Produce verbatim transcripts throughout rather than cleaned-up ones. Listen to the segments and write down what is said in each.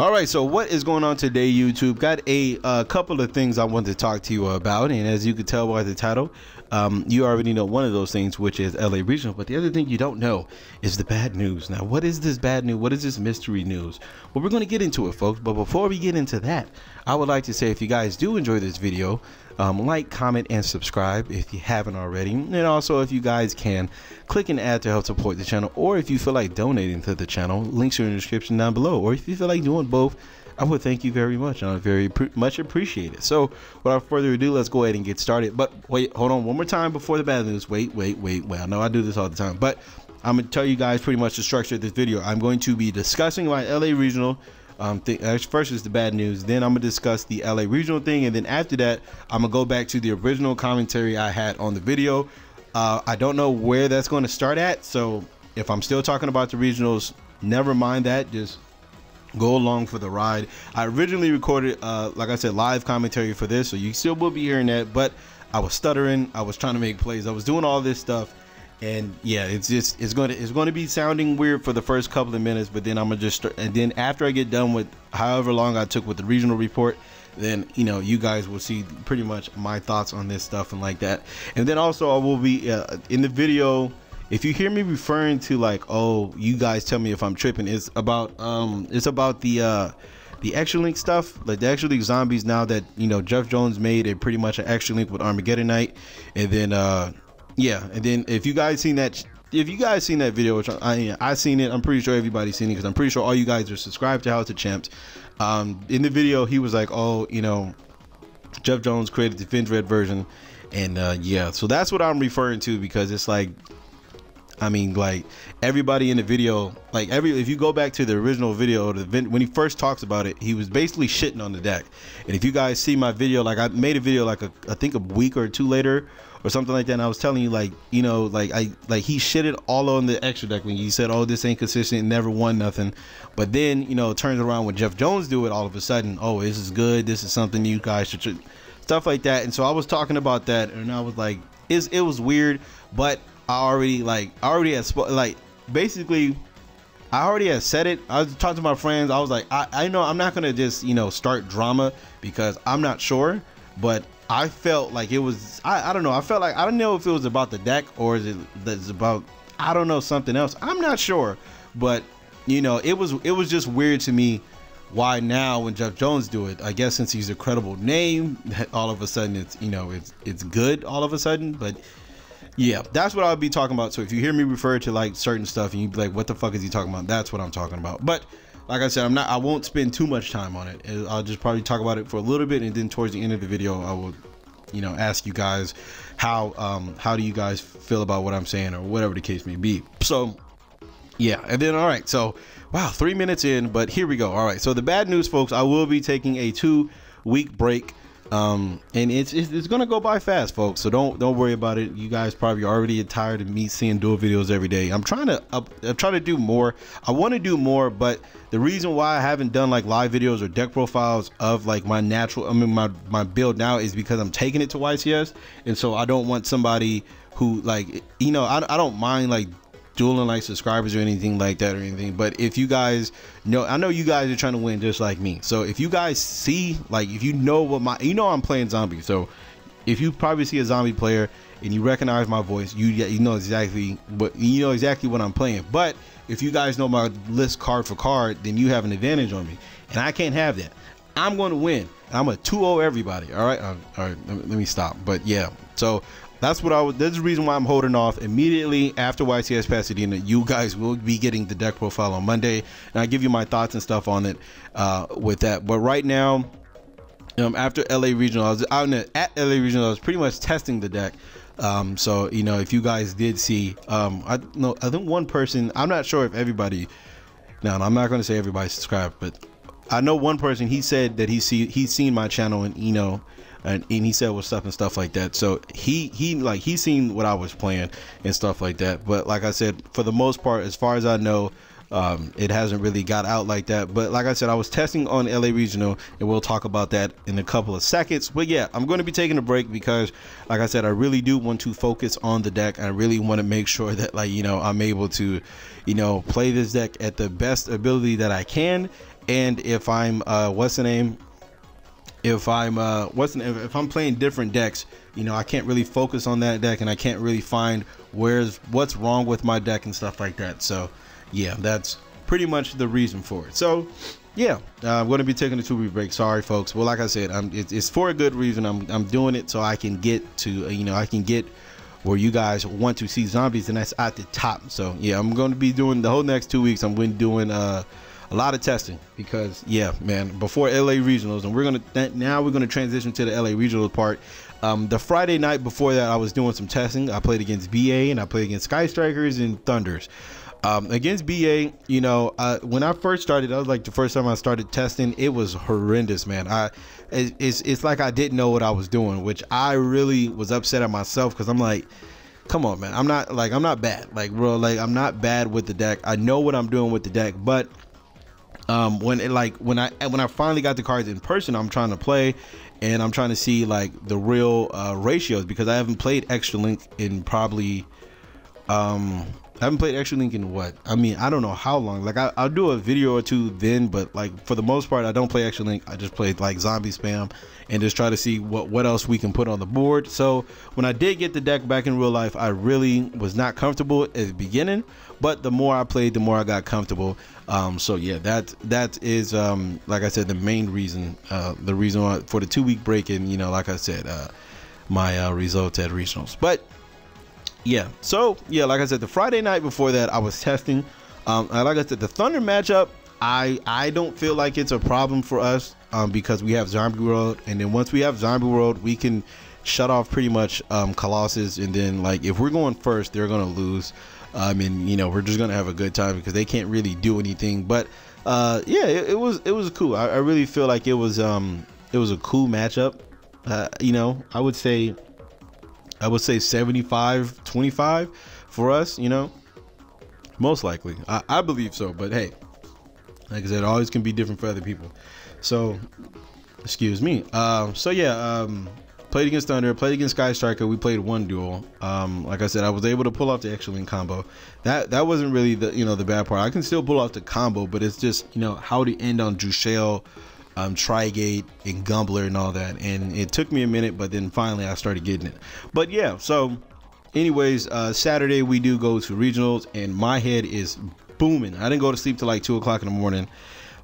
All right, so what is going on today, YouTube? Got a uh, couple of things I want to talk to you about, and as you can tell by the title, um, you already know one of those things, which is L A Regional, but the other thing you don't know is the bad news. Now, what is this bad news? What is this mystery news? Well, we're going to get into it, folks, but before we get into that, I would like to say if you guys do enjoy this video, um, like, comment, and subscribe if you haven't already, and also if you guys can, click an ad to help support the channel, or if you feel like donating to the channel, links are in the description down below, or if you feel like doing both, I would thank you very much, and I very much appreciate it. So without further ado, let's go ahead and get started. But wait, hold on one more time before the bad news. Wait wait wait well, no, I do this all the time, but I'm gonna tell you guys pretty much the structure of this video. I'm going to be discussing my L A Regional um thing. First is the bad news, then I'm gonna discuss the L A Regional thing, and then after that I'm gonna go back to the original commentary I had on the video. uh I don't know where that's going to start at, so if I'm still talking about the regionals, never mind that, just go along for the ride. I originally recorded, uh, like I said, live commentary for this, so you still will be hearing that, but I was stuttering, I was trying to make plays, I was doing all this stuff, and yeah, it's just, it's going to, it's going to be sounding weird for the first couple of minutes, but then I'm going to just start, and then after I get done with however long I took with the regional report, then, you know, you guys will see pretty much my thoughts on this stuff and like that. And then also I will be, uh, in the video, if you hear me referring to like, oh, you guys tell me if I'm tripping, it's about um it's about the uh the Extra Link stuff, like the Extra Link zombies, now that, you know, Jeff Jones made a pretty much an Extra Link with Armageddon Knight, and then uh yeah, and then if you guys seen that, if you guys seen that video, which I I seen it, I'm pretty sure everybody's seen it because I'm pretty sure all you guys are subscribed to How to Champs. Um in the video he was like, oh, you know, Jeff Jones created the Finge Red version, and uh yeah, so that's what I'm referring to, because it's like, I mean, like, everybody in the video, like, every if you go back to the original video, the event, when he first talks about it, he was basically shitting on the deck. And if you guys see my video, like, I made a video, like, a, I think a week or two later or something like that, and I was telling you, like, you know, like, I like he shitted all on the extra deck when he said, oh, this ain't consistent, never won nothing. But then, you know, it turns around when Jeff Jones do it all of a sudden, oh, this is good, this is something you guys should, should stuff like that. And so I was talking about that, and I was like, it's, it was weird, but I already like I already had like basically I already had said it. I was talking to my friends. I was like, I, I know I'm not gonna just, you know, start drama because I'm not sure, but I felt like it was, I, I don't know, I felt like, I don't know if it was about the deck or is it that's about, I don't know, something else, I'm not sure, but you know, it was it was just weird to me why now when Jeff Jones do it, I guess since he's a credible name, that all of a sudden it's, you know, it's it's good all of a sudden. But yeah, that's what I'll be talking about. So if you hear me refer to like certain stuff and you be like, what the fuck is he talking about, that's what I'm talking about. But like I said, I'm not I won't spend too much time on it. I'll just probably talk about it for a little bit, and then towards the end of the video I will, you know, ask you guys how um how do you guys feel about what I'm saying or whatever the case may be. So yeah, and then all right, so wow, three minutes in, but here we go. All right, so the bad news, folks, I will be taking a two week break. Um, and it's, it's, it's going to go by fast, folks. So don't, don't worry about it. You guys probably already are tired of me seeing dual videos every day. I'm trying to, up, I'm trying to do more. I want to do more, but the reason why I haven't done like live videos or deck profiles of like my natural, I mean, my, my build now is because I'm taking it to Y C S. And so I don't want somebody who like, you know, I, I don't mind like dueling like subscribers or anything like that or anything, but if you guys know, I know you guys are trying to win just like me, so if you guys see, like, if you know what my, you know, I'm playing zombie, so if you probably see a zombie player and you recognize my voice, you you know exactly what, you know exactly what I'm playing. But if you guys know my list card for card, then you have an advantage on me, and I can't have that. I'm going to win, and I'm a two oh everybody. All right, all right, let me stop. But yeah, so that's what I was, that's the reason why I'm holding off. Immediately after Y C S Pasadena, you guys will be getting the deck profile on Monday, and I give you my thoughts and stuff on it uh, with that. But right now, um, after L A Regional, I was out in the, at L A Regional, I was pretty much testing the deck. Um, so, you know, if you guys did see, um, I know, I think one person, I'm not sure if everybody, now I'm not going to say everybody subscribed, but I know one person, he said that he see, he's seen my channel, and, you know, And, and he said what's up and stuff like that, so he he like he seen what I was playing and stuff like that. But like I said, for the most part, as far as I know, um it hasn't really got out like that. But like I said, I was testing on L A Regional, and we'll talk about that in a couple of seconds. But yeah, I'm going to be taking a break because like I said, I really do want to focus on the deck. I really want to make sure that, like, you know, I'm able to, you know, play this deck at the best ability that I can, And if I'm uh what's the name if I'm uh what's the, if I'm playing different decks, you know, I can't really focus on that deck, and I can't really find where's what's wrong with my deck and stuff like that. So yeah, that's pretty much the reason for it. So yeah, uh, I'm going to be taking a two-week break. Sorry, folks. Well, like I said, I'm, it, it's for a good reason. I'm, I'm doing it so I can get to, uh, you know, I can get where you guys want to see zombies, and that's at the top. So yeah, I'm going to be doing the whole next two weeks. I'm going to be doing uh, a lot of testing because, yeah, man, before L A Regionals, and we're going to, now we're going to transition to the L A Regional part. Um, the Friday night before that, I was doing some testing. I played against B A, and I played against Sky Strikers and Thunders. Um, against B A, you know, uh, when I first started, that was like the first time I started testing. It was horrendous, man. I, it, it's, it's like I didn't know what I was doing, which I really was upset at myself because I'm like, come on, man. I'm not like, I'm not bad. Like, bro, like I'm not bad with the deck. I know what I'm doing with the deck, but um, when it like, when I, when I finally got the cards in person, I'm trying to play and I'm trying to see like the real uh, ratios because I haven't played Extra Link in probably, um, I haven't played Extra Link in what? I mean, I don't know how long. Like, I, I'll do a video or two then, but, like, for the most part, I don't play Extra Link. I just played, like, Zombie Spam and just try to see what, what else we can put on the board. So, when I did get the deck back in real life, I really was not comfortable at the beginning, but the more I played, the more I got comfortable. Um, so, yeah, that, that is, um, like I said, the main reason, uh, the reason why, for the two-week break and, you know, like I said, uh, my uh, results at regionals. But yeah, so yeah, like I said, the Friday night before that I was testing. Um and like I said, the Thunder matchup, I I don't feel like it's a problem for us um because we have Zombie World, and then once we have Zombie World, we can shut off pretty much um Colossus, and then like if we're going first, they're gonna lose. Um and you know, we're just gonna have a good time because they can't really do anything. But uh yeah, it, it was it was cool. I, I really feel like it was um it was a cool matchup. Uh you know, I would say I would say seventy-five twenty-five for us, you know, most likely. I, I believe so, but hey, like I said, it always can be different for other people. So, excuse me. Um, so yeah, um, played against Thunder, played against Sky Striker. We played one duel. Um, like I said, I was able to pull off the Extra Link combo. That that wasn't really the you know the bad part. I can still pull off the combo, but it's just you know how to end on Jusheel, Um, Trigate and Gumbler and all that, and it took me a minute, but then finally I started getting it. But yeah, so anyways, uh, Saturday we do go to regionals, and my head is booming. I didn't go to sleep till like two o'clock in the morning.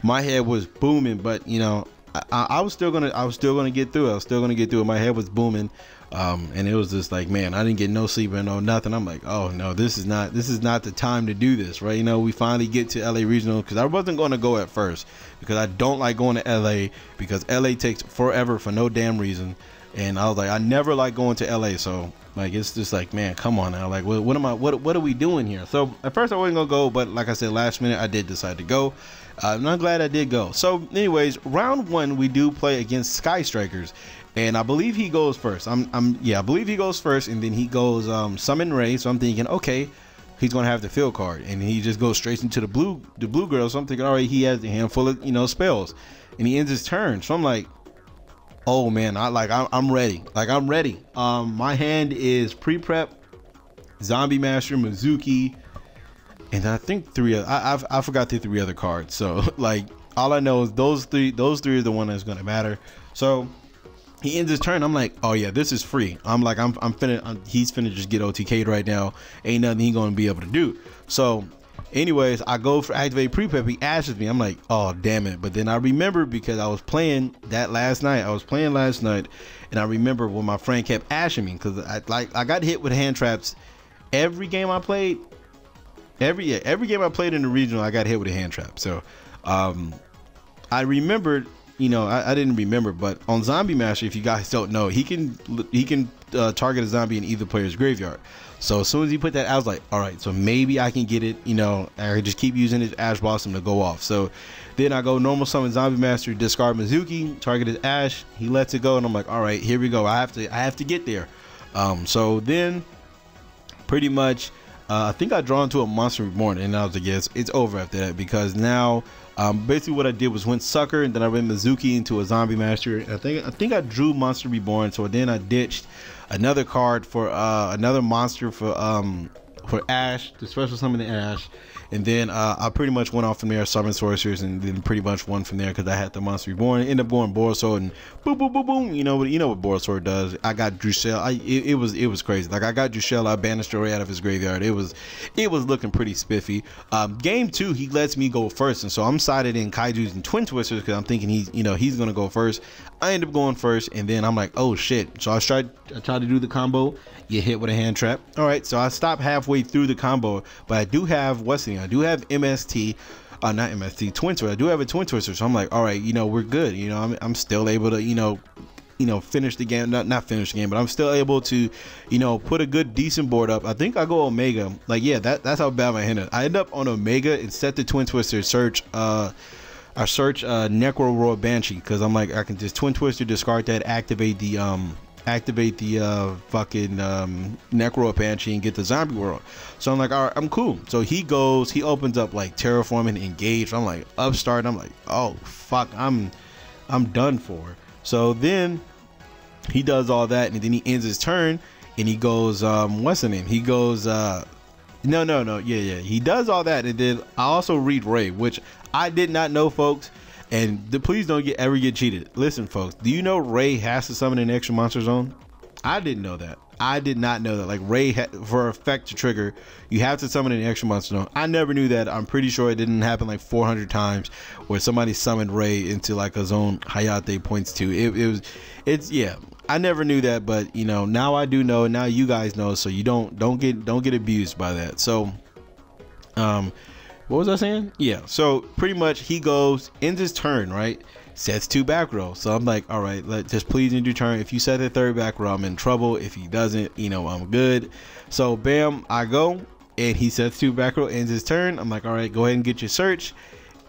My head was booming, but you know, I, I was still gonna, I was still gonna get through. I was still gonna get through it. My head was booming, um, and it was just like, man, I didn't get no sleep and no nothing. I'm like, oh no, this is not, this is not the time to do this, right? You know, we finally get to L A Regional because I wasn't gonna go at first, because I don't like going to L A, because L A takes forever for no damn reason. And I was like, I never like going to L A. So like, it's just like, man, come on now. Like, what, what am I, what, what are we doing here? So at first I wasn't gonna go, but like I said, last minute, I did decide to go. Uh, and I'm glad I did go. So anyways, round one, we do play against Sky Strikers. And I believe he goes first. I'm, I'm, yeah, I believe he goes first. And then he goes, um, Summon Ray. So I'm thinking, okay, he's gonna have the field card, and he just goes straight into the blue, the blue girl. So I'm thinking, all right, he has a handful of you know spells, and he ends his turn. So I'm like, oh man, I like I, I'm ready, like I'm ready. Um, my hand is pre-prep, Zombie Master, Mezuki, and I think three. Other, I I've, I forgot the three other cards. So like all I know is those three, those three are the one that's gonna matter. So he ends his turn. I'm like, oh yeah, this is free. I'm like, I'm, I'm finna, I'm, he's finna just get O T K'd right now. Ain't nothing he gonna be able to do. So anyways, I go for activate pre-prep. He ashes me. I'm like, oh damn it. But then I remember, because I was playing that last night, I was playing last night, and I remember when my friend kept ashing me, because I like I got hit with hand traps every game I played. Every yeah, every game I played in the regional, I got hit with a hand trap. So um, I remembered. You know, I, I didn't remember, but on Zombie Master, if you guys don't know, he can he can uh, target a zombie in either player's graveyard. So as soon as he put that, I was like, all right, so maybe I can get it. You know, I just keep using his Ash Blossom to go off. So then I go normal summon Zombie Master, discard Mezuki, target his Ash. He lets it go, and I'm like, all right, here we go. I have to I have to get there. Um, so then, pretty much, uh, I think I draw into a Monster Reborn, and I was like, yes, it's over after that, because now. Um, basically what I did was went Sucker, and then I went Mezuki into a Zombie Master. I think I think I drew Monster Reborn, so then I ditched another card for uh, another monster for um, for Ash, to special summon the Ash, And then uh, I pretty much went off from there, Summon Sorceress, and then pretty much won from there because I had the Monster Reborn. Ended up going Boriso and boom, boom, boom, boom. You know what? You know what Boriso does. I got Jusheel. I it, it was it was crazy. Like I got Jusheel. I banished Ray out of his graveyard. It was it was looking pretty spiffy. Um, game two, he lets me go first, and so I'm sided in Kaiju's and Twin Twisters because I'm thinking he's you know he's gonna go first. I end up going first, and then I'm like, oh shit! So I tried I tried to do the combo. You hit with a hand trap. All right, so I stopped halfway through the combo, but I do have what's the name? I do have M S T. Uh, not M S T, Twin Twister. I do have a Twin Twister, so I'm like, all right, you know, we're good. You know, I'm, I'm still able to, you know, you know, finish the game. Not not finish the game, but I'm still able to, you know, put a good decent board up. I think I go Omega. Like, yeah, that that's how bad my hand is. I end up on Omega and set the Twin Twister search. Uh, I search uh, Necro Royal Banshee because I'm like, I can just Twin Twister, discard that, activate the um. activate the uh fucking um Necro Banshee and get the Zombie World. So I'm like, all right, I'm cool. So he goes, he opens up like Terraform and Engage. I'm like Upstart, and I'm like, oh fuck, I'm I'm done for. So then he does all that, and then he ends his turn and he goes um what's the name? He goes uh no no no yeah yeah he does all that, and then I also read Ray, which I did not know, folks. And the, please don't get ever get cheated. Listen, folks, do you know Ray has to summon an extra monster zone? I didn't know that. I did not know that. Like Ray, ha for effect to trigger, you have to summon an extra monster zone. I never knew that. I'm pretty sure it didn't happen like four hundred times where somebody summoned Ray into like a zone Hayate points to. It, it was, it's yeah. I never knew that, but you know now I do know. And now you guys know, so you don't don't get don't get abused by that. So, um. What was I saying? Yeah, so pretty much he goes, ends his turn, right? Sets two back row. So I'm like, all right, let just please end your turn. If you set the third back row, I'm in trouble. If he doesn't, you know, I'm good. So bam, I go, and he sets two back row, ends his turn. I'm like, all right, go ahead and get your search.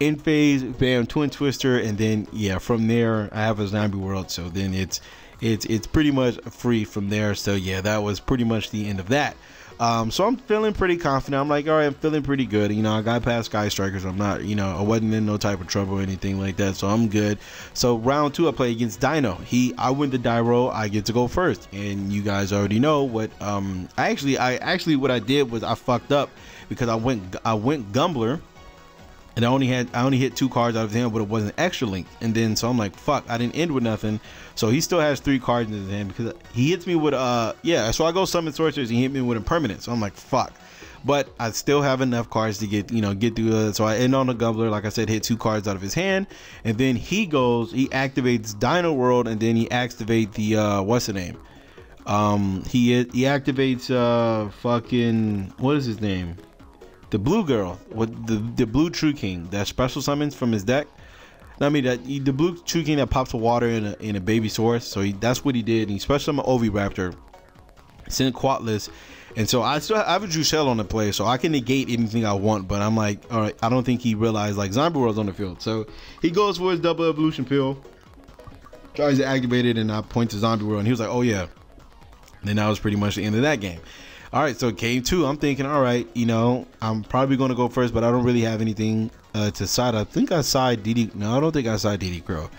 End phase, bam, Twin Twister, and then yeah, from there I have a Zombie World. So then it's it's it's pretty much free from there. So yeah, that was pretty much the end of that. Um, so I'm feeling pretty confident. I'm like, all right, I'm feeling pretty good. You know, I got past Sky Strikers. I'm not, you know, I wasn't in no type of trouble or anything like that. So I'm good. So round two, I play against Dino. He, I win the die roll. I get to go first. And you guys already know what, um, I actually, I actually, what I did was I fucked up because I went, I went Gumbler. And I only had I only hit two cards out of his hand, but it wasn't extra link. And then so I'm like, fuck, I didn't end with nothing. So he still has three cards in his hand because he hits me with uh yeah. So I go Summon Sorceress and he hit me with Impermanence. So I'm like, fuck. But I still have enough cards to get you know get through. Uh, so I end on the Gumbler, like I said, hit two cards out of his hand, and then he goes, he activates Dino World, and then he activates the uh what's the name? Um, he he activates uh fucking what is his name? The blue girl with the the blue True King that special summons from his deck. I mean that the blue True King that pops water in a in a baby source. So he, that's what he did. He special summoned Oviraptor, sent Quatlis, and so I still I have a Jusheel on the play, so I can negate anything I want. But I'm like, all right, I don't think he realized like Zombie World's on the field. So he goes for his double evolution pill, tries to activate it, and I point to Zombie World, and he was like, oh yeah. And then that was pretty much the end of that game. All right, so game two, I'm thinking, all right, you know, I'm probably going to go first, but I don't really have anything uh, to side. I think I side D D. No, I don't think I side D D Crow.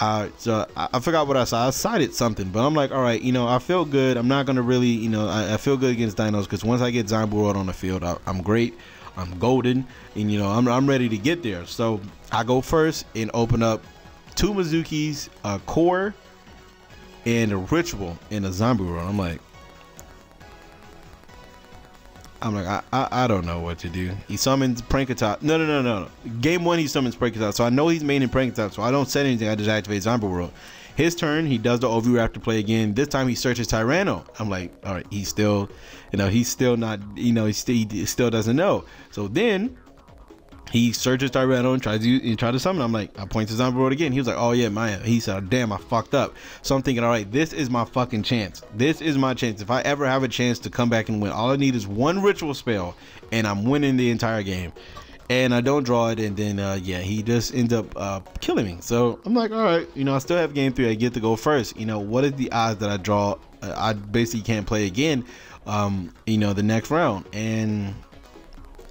Uh, so I, I forgot what I side. I sided something, but I'm like, all right, you know, I feel good. I'm not going to really, you know, I, I feel good against Dinos because once I get Zombie World on the field, I, I'm great. I'm golden, and, you know, I'm, I'm ready to get there. So I go first and open up two Mezukis, a core, and a ritual in a Zombie World. I'm like, I'm like, I, I I don't know what to do. He summons Prankatop. No, no, no, no, no. Game one, he summons Prankatop. So I know he's maining Prankatop. So I don't set anything. I just activate Zombie World. His turn, he does the Oviraptor play again. This time he searches Tyranno. I'm like, all right, he's still, you know, he's still not, you know, he still, he still doesn't know. So then he searches Tyranno and tries to, and tries to summon. I'm like, I point to Zombie World again. He was like, oh yeah, Maya. He said, damn, I fucked up. So I'm thinking, all right, this is my fucking chance. This is my chance. If I ever have a chance to come back and win, all I need is one ritual spell, and I'm winning the entire game. And I don't draw it, and then, uh, yeah, he just ends up uh, killing me. So I'm like, all right, you know, I still have game three. I get to go first. You know, what is the odds that I draw? Uh, I basically can't play again, um, you know, the next round. And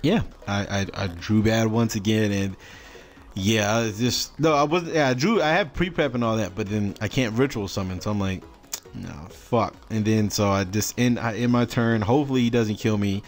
yeah, I, I I drew bad once again, and yeah, it's just no. I wasn't. Yeah, I drew. I had pre prep and all that, but then I can't ritual summon, so I'm like, no, fuck. And then so I just end. I end my turn. Hopefully he doesn't kill me,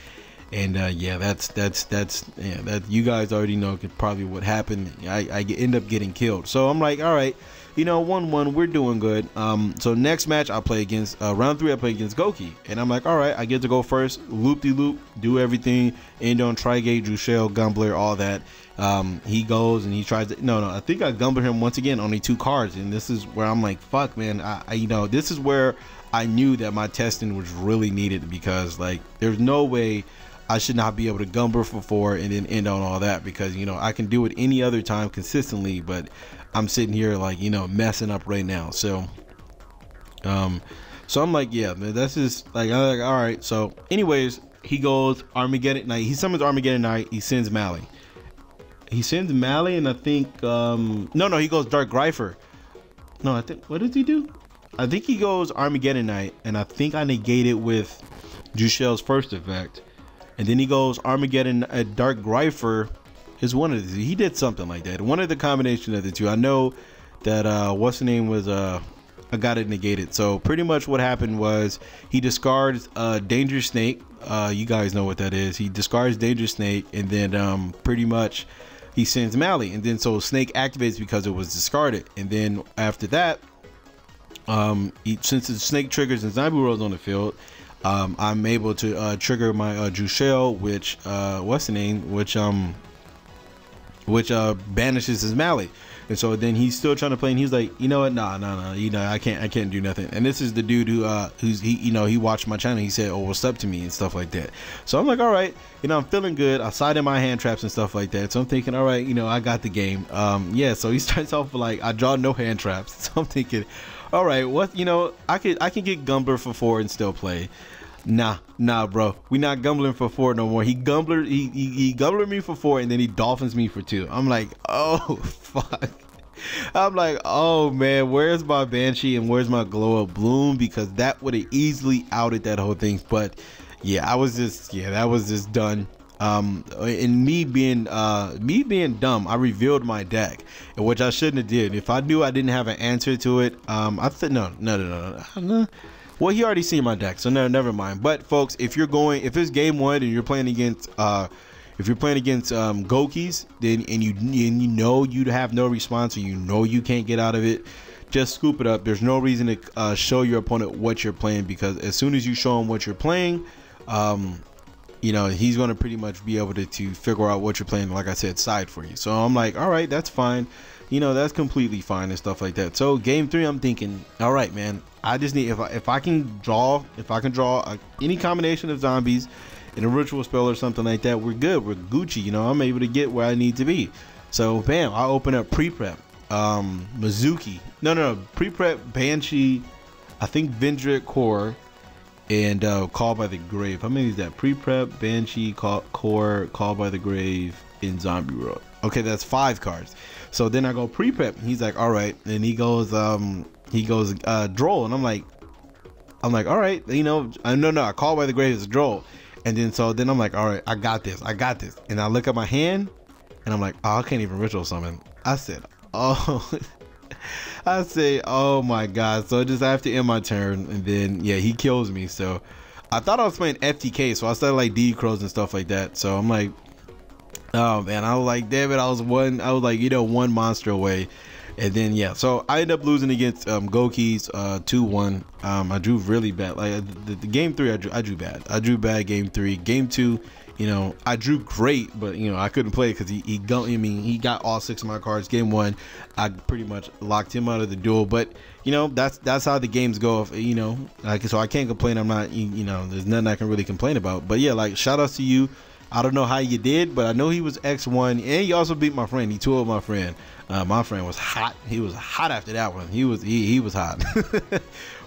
And uh, yeah, that's that's that's yeah, that you guys already know could probably what happened. I, I end up getting killed. So I'm like, all right, you know, one one, we're doing good. Um, so next match I play against uh, round three, I play against Gouki, and I'm like, all right, I get to go first, loop de loop, do everything, end on Trigate, Jusheel, Gumbler, all that. Um, he goes and he tries to no no. I think I Gumbler him once again, only two cards, and this is where I'm like, fuck, man, I, I you know, this is where I knew that my testing was really needed, because like there's no way I should not be able to Gumbler for four and then end on all that, because, you know, I can do it any other time consistently, but I'm sitting here like, you know, messing up right now. So, um, so I'm like, yeah, man, that's just like, I'm like, all right. So anyways, he goes Armageddon Knight. He summons Armageddon Knight. He sends Mally. He sends Mally. And I think, um, no, no, he goes Dark Greifer. No, I think, what did he do? I think he goes Armageddon Knight. And I think I negate it with Jusheel's first effect. And then he goes Armageddon, a Dark Greifer is one of the, he did something like that. One of the combination of the two. I know that, uh, what's the name was, uh, I got it negated. So pretty much what happened was he discards uh Dangerous Snake. Uh, you guys know what that is. He discards Dangerous Snake, and then, um, pretty much he sends Mally. And then, so Snake activates because it was discarded. And then after that, um, he, since the Snake triggers and Zombie World's on the field, Um, I'm able to uh, trigger my uh, Jusheel, which uh, what's the name, which um, which uh, banishes his Mally, and so then he's still trying to play, and he's like, you know what, nah, nah, nah, you know, I can't, I can't do nothing. And this is the dude who, uh, who's he, you know, he watched my channel, he said, oh, what's up to me and stuff like that. So I'm like, all right, you know, I'm feeling good. I side in my hand traps and stuff like that. So I'm thinking, all right, you know, I got the game. Um, yeah. So he starts off with like, I draw no hand traps. So I'm thinking, all right, what, you know, I could I can get Gumbler for four and still play. Nah, nah, bro, we not Gumbling for four no more. He Gumbler, he, he he Gumbler me for four, and then he Dolphins me for two. I'm like, oh fuck. I'm like, oh man, where's my Banshee and where's my Glow Up Bloom, because that would have easily outed that whole thing. But yeah, I was just yeah, that was just done. Um, and me being uh, me being dumb, I revealed my deck, which I shouldn't have did. If I knew I didn't have an answer to it, um, I said no, no, no, no, no. Well, he already seen my deck, so no, never mind. But folks, if you're going, if it's game one and you're playing against, uh, if you're playing against um, Goukis, then and you and you know you have no response, or you know you can't get out of it, just scoop it up. There's no reason to uh, show your opponent what you're playing, because as soon as you show him what you're playing, um. you know, he's going to pretty much be able to, to figure out what you're playing, like I said, side for you. So I'm like, all right, that's fine. You know, that's completely fine and stuff like that. So game three, I'm thinking, all right, man, I just need, if I, if I can draw, if I can draw a, any combination of zombies in a ritual spell or something like that, we're good. We're Gucci. You know, I'm able to get where I need to be. So bam, I open up pre-prep, um, Mezuki. No, no, no, pre-prep, Banshee, I think Vendrick Core, and uh Called by the Grave. How many is that? Pre-prep, Banshee, call, Core, Called by the Grave, in Zombie World. Okay, that's five cards. So then I go pre-prep, and he's like, all right, and he goes um he goes uh Droll, and i'm like i'm like all right, you know, i no no Called by the Grave is Droll. And then so then i'm like, all right, i got this i got this, and I look at my hand and I'm like, oh, I can't even ritual summon. I said, oh. I say, oh my god. So just I have to end my turn, and then yeah, he kills me. So I thought I was playing F T K, so I started like D Crows and stuff like that. So I'm like, oh man, I was like, damn it, I was one, I was like, you know, one monster away. And then yeah, so I end up losing against um, Gouki's uh, two one. Um, I drew really bad. Like the, the game three, I drew, I drew bad. I drew bad game three. Game two, you know, I drew great, but you know, I couldn't play because he he got, I mean, he got all six of my cards. Game one, I pretty much locked him out of the duel. But you know, that's that's how the games go. If, you know, like, so I can't complain. I'm not, you, you know, there's nothing I can really complain about. But yeah, like shout outs to you. I don't know how you did, but I know he was X one, and he also beat my friend. He two oh'd my friend. Uh, my friend was hot. He was hot after that one. He was he, he was hot.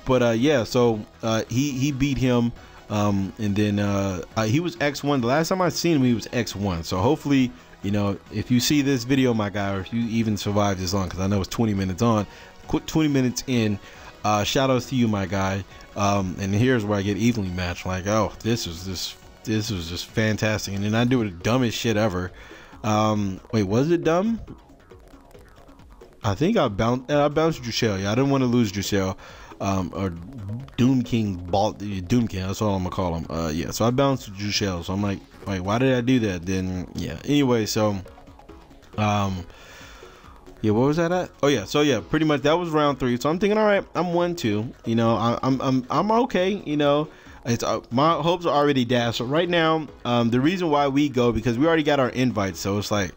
But uh, yeah, so uh, he he beat him, um, and then uh, uh, he was X one. The last time I seen him, he was X one. So hopefully, you know, if you see this video, my guy, or if you even survived this long, because I know it's twenty minutes on, quick twenty minutes in. Uh, shout outs to you, my guy. Um, and here's where I get evenly matched. Like, oh, this is this. This was just fantastic. And then I do the dumbest shit ever. Um, wait, was it dumb? I think I bounced, I bounced Jusheel. Yeah, I didn't want to lose Jusheel. Um, or Doom King, Balt, Doom King, that's all I'm gonna call him. Uh, yeah, so I bounced Jusheel. So I'm like, Wait, why did I do that then? Yeah, anyway, so um yeah, what was that at? Oh yeah, so yeah, pretty much that was round three. So I'm thinking, all right, I'm one two, you know, I, i'm i'm i'm okay, you know, it's uh, my hopes are already dashed. So right now um the reason why we go, because we already got our invites, so it's like,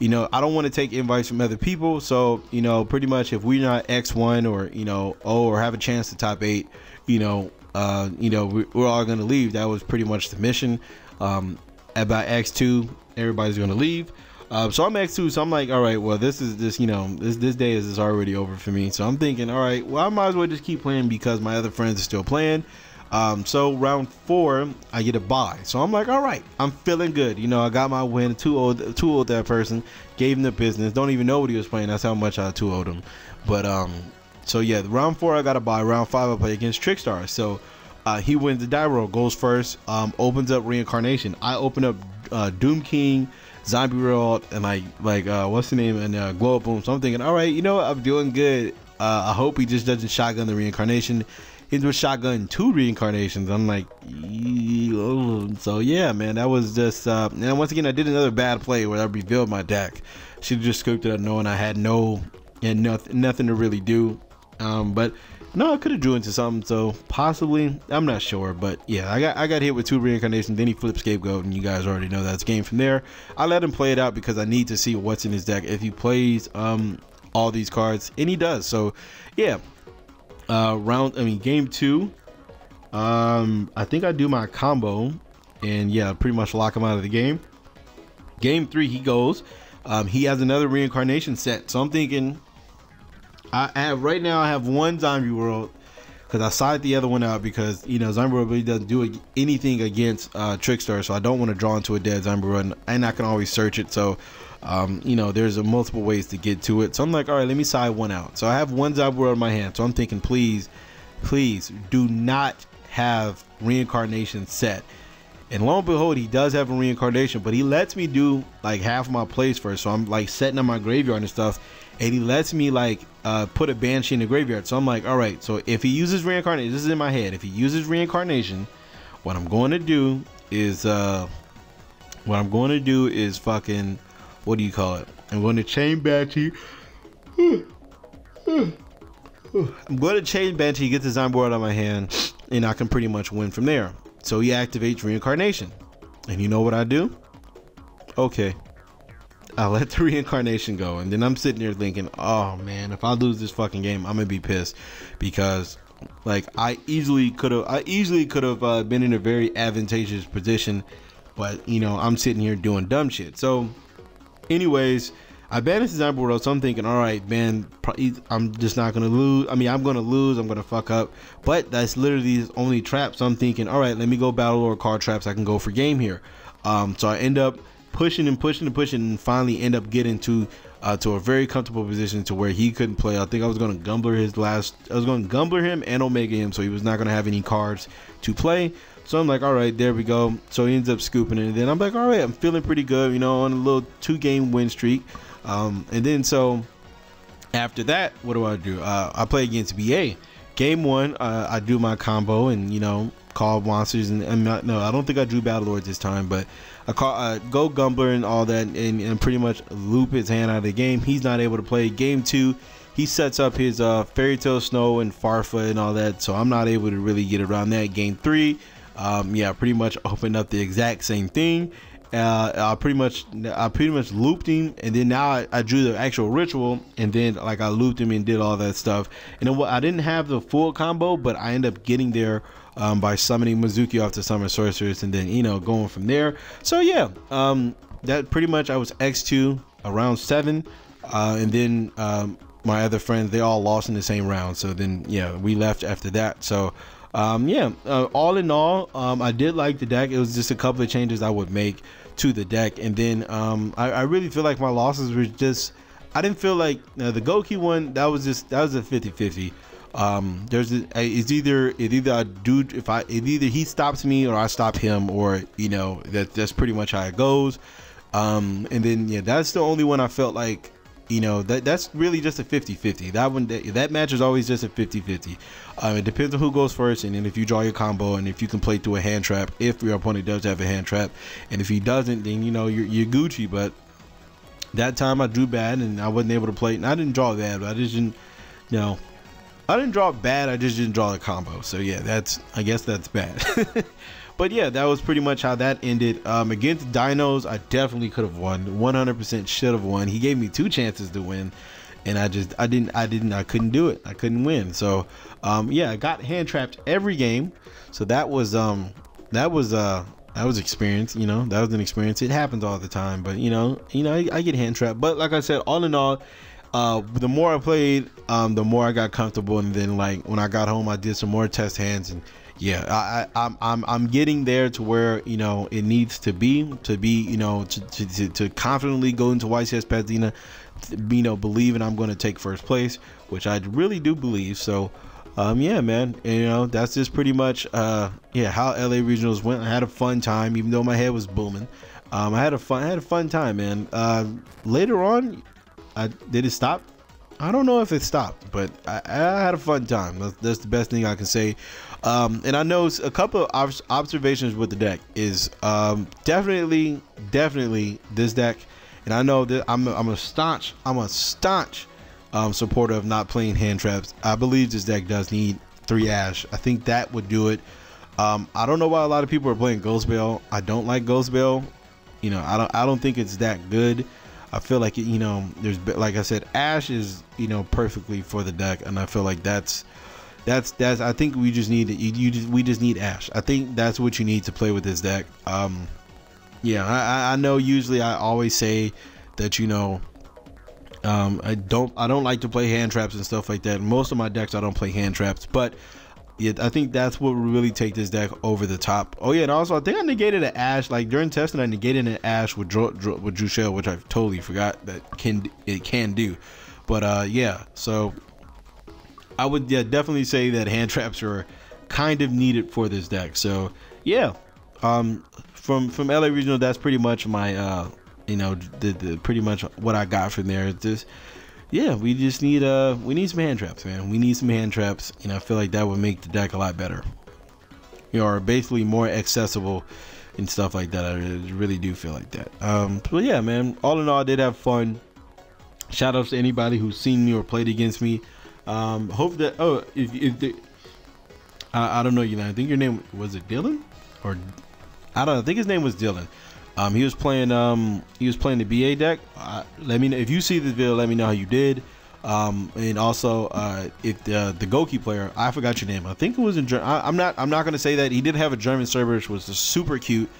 you know, I don't want to take invites from other people. So, you know, pretty much if we're not X one or, you know, O or have a chance to top eight, you know, uh, you know, we, we're all going to leave. That was pretty much the mission. Um, about X two, everybody's going to leave. Uh, so I'm X two. So I'm like, all right, well, this is this, you know, this, this day is, is already over for me. So I'm thinking, all right, well, I might as well just keep playing because my other friends are still playing. Um, so round four, I get a bye. So I'm like, all right, I'm feeling good. You know, I got my win, two oh that person, gave him the business. Don't even know what he was playing. That's how much I two oh'd him. But, um, so yeah, round four, I got a bye. Round five, I play against Trickstar. So, uh, he wins the die roll, goes first, um, opens up Reincarnation. I open up, uh, Doom King, Zombie World, and like, like, uh, what's the name? And, uh, Glow Up Boom. So I'm thinking, all right, you know what? I'm doing good. Uh, I hope he just doesn't shotgun the Reincarnation. He's with shotgun two reincarnations. I'm like, oh. So yeah, man, that was just, uh, and once again, I did another bad play where I revealed my deck. Should have just scooped it up knowing I had no, and nothing, nothing to really do. Um, but no, I could have drew into something. So possibly, I'm not sure, but yeah, I got, I got hit with two reincarnations. Then he flipped scapegoat, and you guys already know that's game from there. I let him play it out because I need to see what's in his deck. If he plays, um, all these cards, and he does. So yeah. Uh, round, I mean, game two, um, I think I do my combo and yeah, pretty much lock him out of the game. Game three, he goes, um, he has another reincarnation set. So I'm thinking I have, right now I have one Zombie World because I sided the other one out because, you know, Zombie World really doesn't do anything against, uh, Trickstar. So I don't want to draw into a dead Zombie World, and, and I can always search it. So, um, you know, there's a multiple ways to get to it. So I'm like, all right, let me side one out. So I have one Zombie World in my hand. So I'm thinking, please, please do not have reincarnation set. And lo and behold, he does have a reincarnation, but he lets me do like half of my plays first. So I'm like setting up my graveyard and stuff. And he lets me like, uh, put a Banshee in the graveyard. So I'm like, all right, so if he uses reincarnation, this is in my head. If he uses reincarnation, what I'm going to do is, uh, what I'm going to do is fucking, what do you call it? I'm going to chain Banshee. I'm going to chain Banshee, get the Zombie World out of my hand, and I can pretty much win from there. So he activates Reincarnation. And you know what I do? Okay. I let the Reincarnation go. And then I'm sitting there thinking, oh man, if I lose this fucking game, I'm going to be pissed. Because like I easily could have, I easily could have uh, been in a very advantageous position. But you know, I'm sitting here doing dumb shit. So anyways, I banished the Zombie World, so I'm thinking, all right, man, I'm just not going to lose. I mean, I'm going to lose. I'm going to fuck up. But that's literally his only trap. So I'm thinking, all right, let me go battle or card traps. I can go for game here. Um, so I end up pushing and pushing and pushing and finally end up getting to uh, to a very comfortable position to where he couldn't play. I think I was going to Gumbler his last. I was going to Gumbler him and Omega him, so he was not going to have any cards to play. So I'm like, all right, there we go. So he ends up scooping it. And then I'm like, all right, I'm feeling pretty good, you know, on a little two game win streak. Um, and then, so after that, what do I do? Uh, I play against B A. Game one, uh, I do my combo and, you know, call monsters. And I'm not, no, I don't think I drew Battle Lords this time, but I call, uh, go Gumbler and all that, and, and pretty much loop his hand out of the game. He's not able to play. Game two, he sets up his uh, Fairy Tale Snow and Farfa and all that. So I'm not able to really get around that. Game three. Um, yeah, pretty much opened up the exact same thing. Uh, I pretty much, I pretty much looped him, and then now I, I drew the actual ritual, and then like I looped him and did all that stuff. And then, well, I didn't have the full combo, but I ended up getting there um, by summoning Mezuki off to Summon Sorceress, and then you know going from there. So yeah, um, that pretty much I was X two around seven, uh, and then um, my other friends, they all lost in the same round. So then yeah, we left after that. So. Um, yeah, uh, all in all, um, I did like the deck. It was just a couple of changes I would make to the deck. And then um, I, I really feel like my losses were just, I didn't feel like uh, the Gouki one, that was just, that was a fifty fifty. Um, there's, a, it's either, it either I do, if I, it either he stops me or I stop him, or, you know, that that's pretty much how it goes. Um, and then, yeah, that's the only one I felt like You know, that that's really just a fifty fifty. That one, that, that match is always just a fifty fifty. Um, it depends on who goes first, and then if you draw your combo, and if you can play through a hand trap, if your opponent does have a hand trap. And if he doesn't, then, you know, you're, you're Gucci. But that time I drew bad, and I wasn't able to play. And I didn't draw bad, but I just didn't, you know, I didn't draw bad. I just didn't draw the combo. So, yeah, that's, I guess that's bad. But yeah, that was pretty much how that ended. Um, against Dinos, I definitely could have won. one hundred percent should have won. He gave me two chances to win, and I just, I didn't, I didn't, I couldn't do it. I couldn't win. So, um, yeah, I got hand trapped every game. So that was, um, that was, uh, that was experience. You know, that was an experience. It happens all the time, but you know, you know, I, I get hand trapped. But like I said, all in all, uh, the more I played, um, the more I got comfortable. And then like when I got home, I did some more test hands and. Yeah, I, I, I'm, I'm, I'm getting there to where, you know, it needs to be, to be, you know, to, to, to, to confidently go into Y C S Pasadena, to, you know, believing I'm going to take first place, which I really do believe. So, um, yeah, man, and, you know, that's just pretty much, uh, yeah, how L A Regionals went. I had a fun time, even though my head was booming. Um, I had a fun, I had a fun time, man. Uh, later on, I, did it stop? I don't know if it stopped, but I, I had a fun time. That's, that's the best thing I can say. Um, and I know a couple of ob observations with the deck is um, definitely, definitely this deck. And I know that I'm, I'm a staunch, I'm a staunch um, supporter of not playing hand traps. I believe this deck does need three Ash. I think that would do it. Um, I don't know why a lot of people are playing Ghost Bell. I don't like Ghost Bell. You know, I don't, I don't think it's that good. I feel like, it, you know, there's, like I said, Ash is, you know, perfectly for the deck. And I feel like that's, that's, that's, I think we just need it. You, you just, we just need Ash. I think that's what you need to play with this deck. Um, yeah, I, I know usually I always say that, you know, um, I don't, I don't like to play hand traps and stuff like that. Most of my decks, I don't play hand traps, but yeah, I think that's what will really take this deck over the top. Oh yeah, and also I think I negated an Ash, like during testing I negated an Ash with Dro Dro with Jusheel, which I totally forgot that can it can do. But uh, yeah, so I would yeah, definitely say that hand traps are kind of needed for this deck. So yeah, um, from from L A Regional, that's pretty much my uh, you know the, the pretty much what I got from there. It's just. Yeah, we just need uh we need some hand traps, man. We need some hand traps, and I feel like that would make the deck a lot better. You know, or basically more accessible and stuff like that. I really do feel like that. Um, but yeah, man. All in all, I did have fun. Shout outs to anybody who's seen me or played against me. Um, hope that oh, if, if the, I, I don't know, you know, I think your name was it Dylan or I don't know, I think his name was Dylan. Um, he was playing. Um, he was playing the B A deck. Uh, let me know if you see this video. Let me know how you did. Um, and also, uh, if the the Gouki player, I forgot your name. I think it was in German. I'm not. I'm not gonna say that. He did have a German server, which was super cute.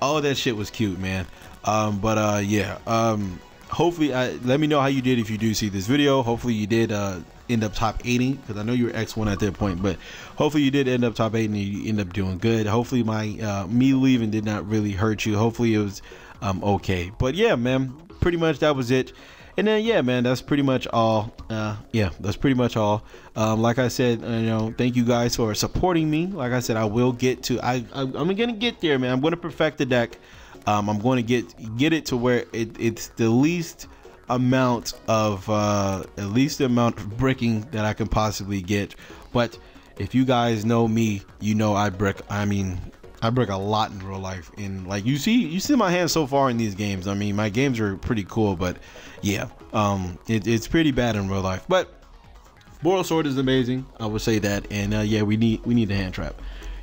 Oh, that shit was cute, man. Um, but uh, yeah. Um, hopefully, I, let me know how you did if you do see this video. Hopefully, you did uh, end up top eighty because I know you were X one at that point. But hopefully, you did end up top eight and you end up doing good. Hopefully, my uh, me leaving did not really hurt you. Hopefully, it was um, okay. But yeah, man, pretty much that was it. And then yeah, man, that's pretty much all. Uh, yeah, that's pretty much all. Um, like I said, you know, thank you guys for supporting me. Like I said, I will get to. I, I I'm gonna get there, man. I'm gonna perfect the deck. Um, I'm going to get get it to where it, it's the least amount of uh, at least the amount of bricking that I can possibly get. But if you guys know me, you know I brick. I mean, I brick a lot in real life. And like you see, you see my hands so far in these games. I mean, my games are pretty cool, but yeah, um, it, it's pretty bad in real life. But Burial Sword is amazing. I would say that. And uh, yeah, we need we need a hand trap.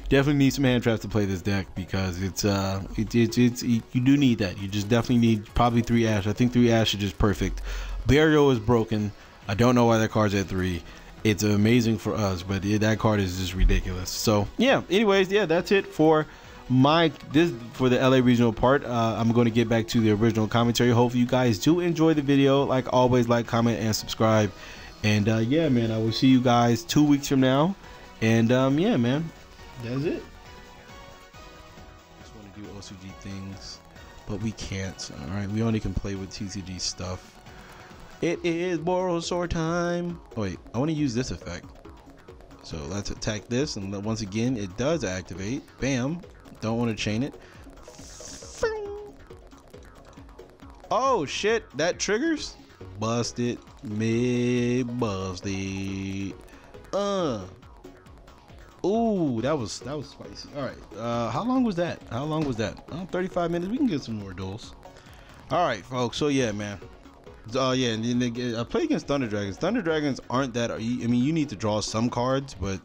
Definitely need some hand traps to play this deck because it's uh it's it's it's it, you do need that. You just definitely need probably three Ash. I think three Ash is just perfect. Burial is broken. I don't know why that card's at three. It's amazing for us, but it, that card is just ridiculous. So yeah. Anyways, yeah, that's it for my this for the L A Regional part. Uh, I'm going to get back to the original commentary. Hopefully, you guys do enjoy the video. Like always, like, comment, and subscribe. And uh, yeah, man, I will see you guys two weeks from now. And um, yeah, man. That's it. Just want to do O C G things, but we can't. All right, we only can play with T C G stuff. It is Boriso Sword time. Oh, wait, I want to use this effect. So let's attack this, and once again, it does activate. Bam! Don't want to chain it. Oh shit! That triggers. busted, mid busted. Uh. Ooh, that was that was spicy. All right. Uh, how long was that? How long was that? Oh, thirty-five minutes. We can get some more duels. All right, folks. So yeah, man. Oh uh, yeah, and then they, I play against Thunder Dragons. Thunder Dragons aren't that. I mean, you need to draw some cards, but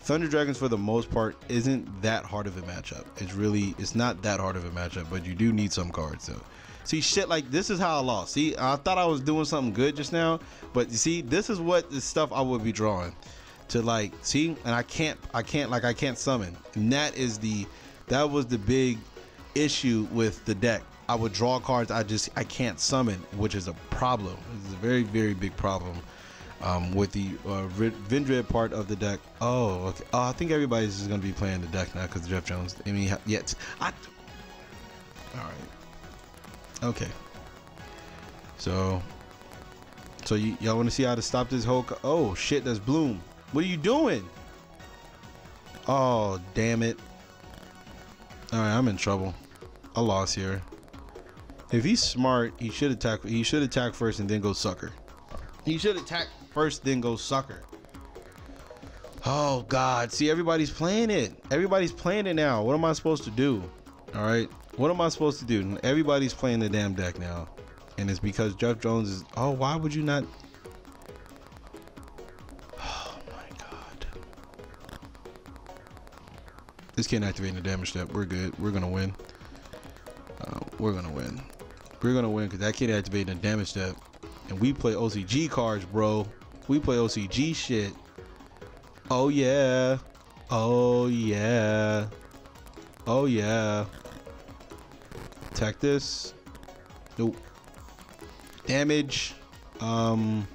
Thunder Dragons for the most part isn't that hard of a matchup. It's really, it's not that hard of a matchup, but you do need some cards though. See, shit like this is how I lost. See, I thought I was doing something good just now, but you see, this is what the stuff I would be drawing to, like, see, and I can't, I can't, like, I can't summon. And that is the, that was the big issue with the deck. I would draw cards I just I can't summon, which is a problem. It's a very very big problem um, with the uh, Vindred part of the deck. Oh, okay. Oh, I think everybody's just gonna be playing the deck now because Jeff Jones. I mean, yet I. All right. Okay. So. So you, y'all want to see how to stop this whole? Oh shit! That's Bloom. What are you doing? Oh damn it! All right, I'm in trouble. I lost here. If he's smart, he should attack. He should attack first and then go sucker. He should attack first, then go sucker. Oh God! See, everybody's playing it. Everybody's playing it now. What am I supposed to do? All right. What am I supposed to do? Everybody's playing the damn deck now, and it's because Jeff Jones is. Oh, why would you not? Oh my God! This can't activate the damage step. We're good. We're gonna win. Uh, we're gonna win. We're gonna win because that kid activated a damage step, and we play O C G cards, bro. We play O C G shit. Oh yeah, oh yeah, oh yeah. Attack this. Nope. Damage. Um.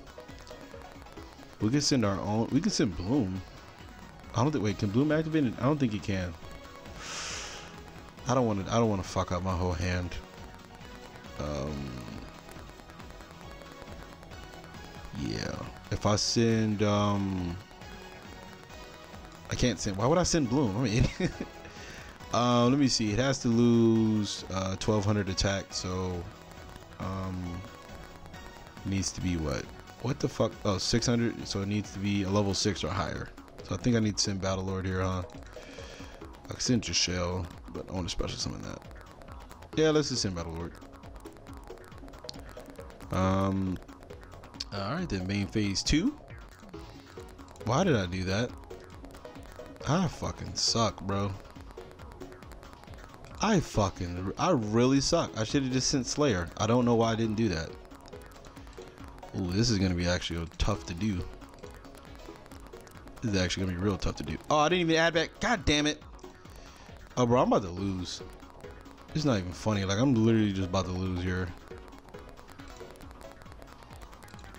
We can send our own. We can send Bloom. I don't think. Wait, can Bloom activate it? I don't think he can. I don't want to. I don't want to fuck up my whole hand. Um, yeah. If I send, um, I can't send. Why would I send Bloom? I mean, uh, let me see. It has to lose uh, twelve hundred attack, so um, needs to be what? What the fuck? Oh, six hundred. So it needs to be a level six or higher. So I think I need to send Battle Lord here, huh? I can send Jusheel, but I want to special summon that. Yeah, let's just send Battle Lord. Um, alright then, main phase two. Why did I do that? I fucking suck, bro. I fucking, I really suck. I should have just sent Slayer. I don't know why I didn't do that. Ooh, this is going to be actually tough to do. This is actually going to be real tough to do. Oh, I didn't even add back. God damn it. Oh, bro, I'm about to lose. It's not even funny. Like, I'm literally just about to lose here.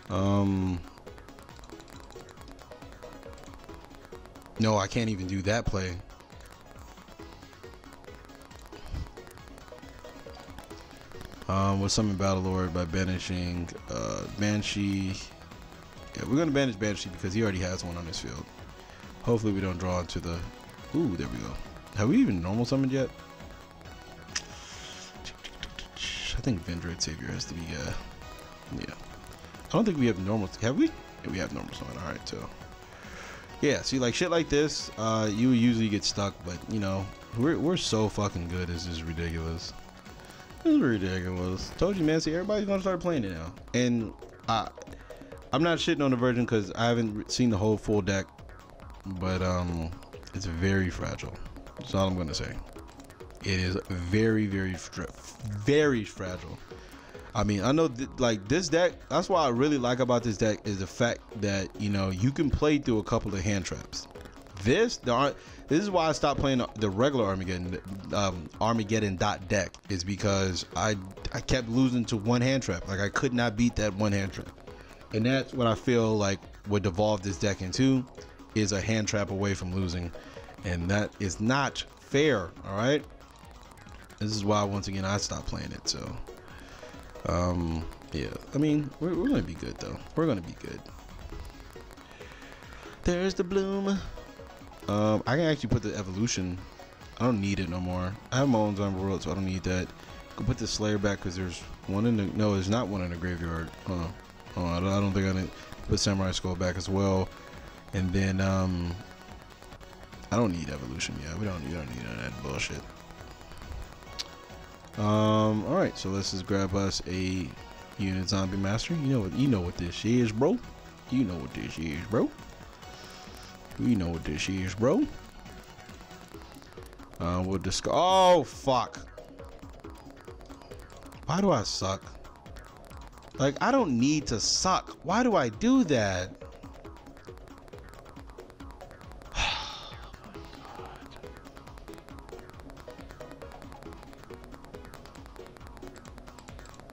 Um. No, I can't even do that play. Um, we'll summon Battle Lord by banishing uh, Banshee. Yeah, we're going to banish Banshee because he already has one on his field. Hopefully we don't draw into the... Ooh, there we go. Have we even normal summoned yet? I think Vindred Savior has to be, uh, yeah. I don't think we have normal, have we? Yeah, we have normal summon, all right, so. Yeah, see, like, shit like this, uh, you usually get stuck, but, you know, we're, we're so fucking good, this is ridiculous. This is ridiculous. Told you, man, see, everybody's gonna start playing it now. And I, I'm not shitting on the version because I haven't seen the whole full deck, but, um, it's very fragile. That's all I'm gonna say. It is very, very, very fragile. I mean, I know th like this deck. That's what I really like about this deck is the fact that, you know, you can play through a couple of hand traps. This, there aren't. This is why I stopped playing the regular Armageddon um, Armageddon dot deck is because I I kept losing to one hand trap. Like I could not beat that one hand trap, and that's what I feel like would evolve this deck into is a hand trap away from losing. And that is not fair, all right? This is why, once again, I stopped playing it, so. Um, yeah, I mean, we're, we're gonna be good, though. We're gonna be good. There's the Bloom. Um, I can actually put the Evolution. I don't need it no more. I have my own Zombie World, so I don't need that. I can put the Slayer back, because there's one in the... No, there's not one in the graveyard. Huh. Oh, I don't think I didn't put Samurai Skull back as well. And then um, I don't need evolution. Yeah, we don't. You don't need none of that bullshit. Um. All right. So let's just grab us a unit Zombie Master. You know what? You know what this is, bro. You know what this is, bro. You know what this is, bro. Uh, we'll discuss. Oh fuck! Why do I suck? Like, I don't need to suck. Why do I do that?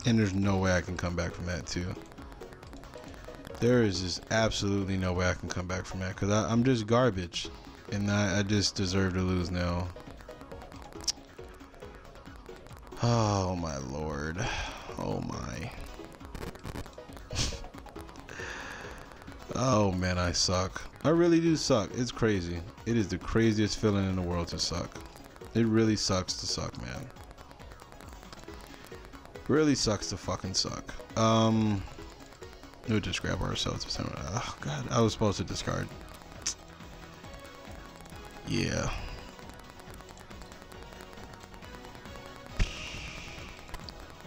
And there's no way I can come back from that too. There is just absolutely no way I can come back from that, because I'm just garbage. And I, I just deserve to lose now. Oh my lord. Oh my. Oh man, I suck. I really do suck. It's crazy. It is the craziest feeling in the world to suck. It really sucks to suck, man. Really sucks to fucking suck. Um, we'll just grab ourselves. Oh god, I was supposed to discard. Yeah.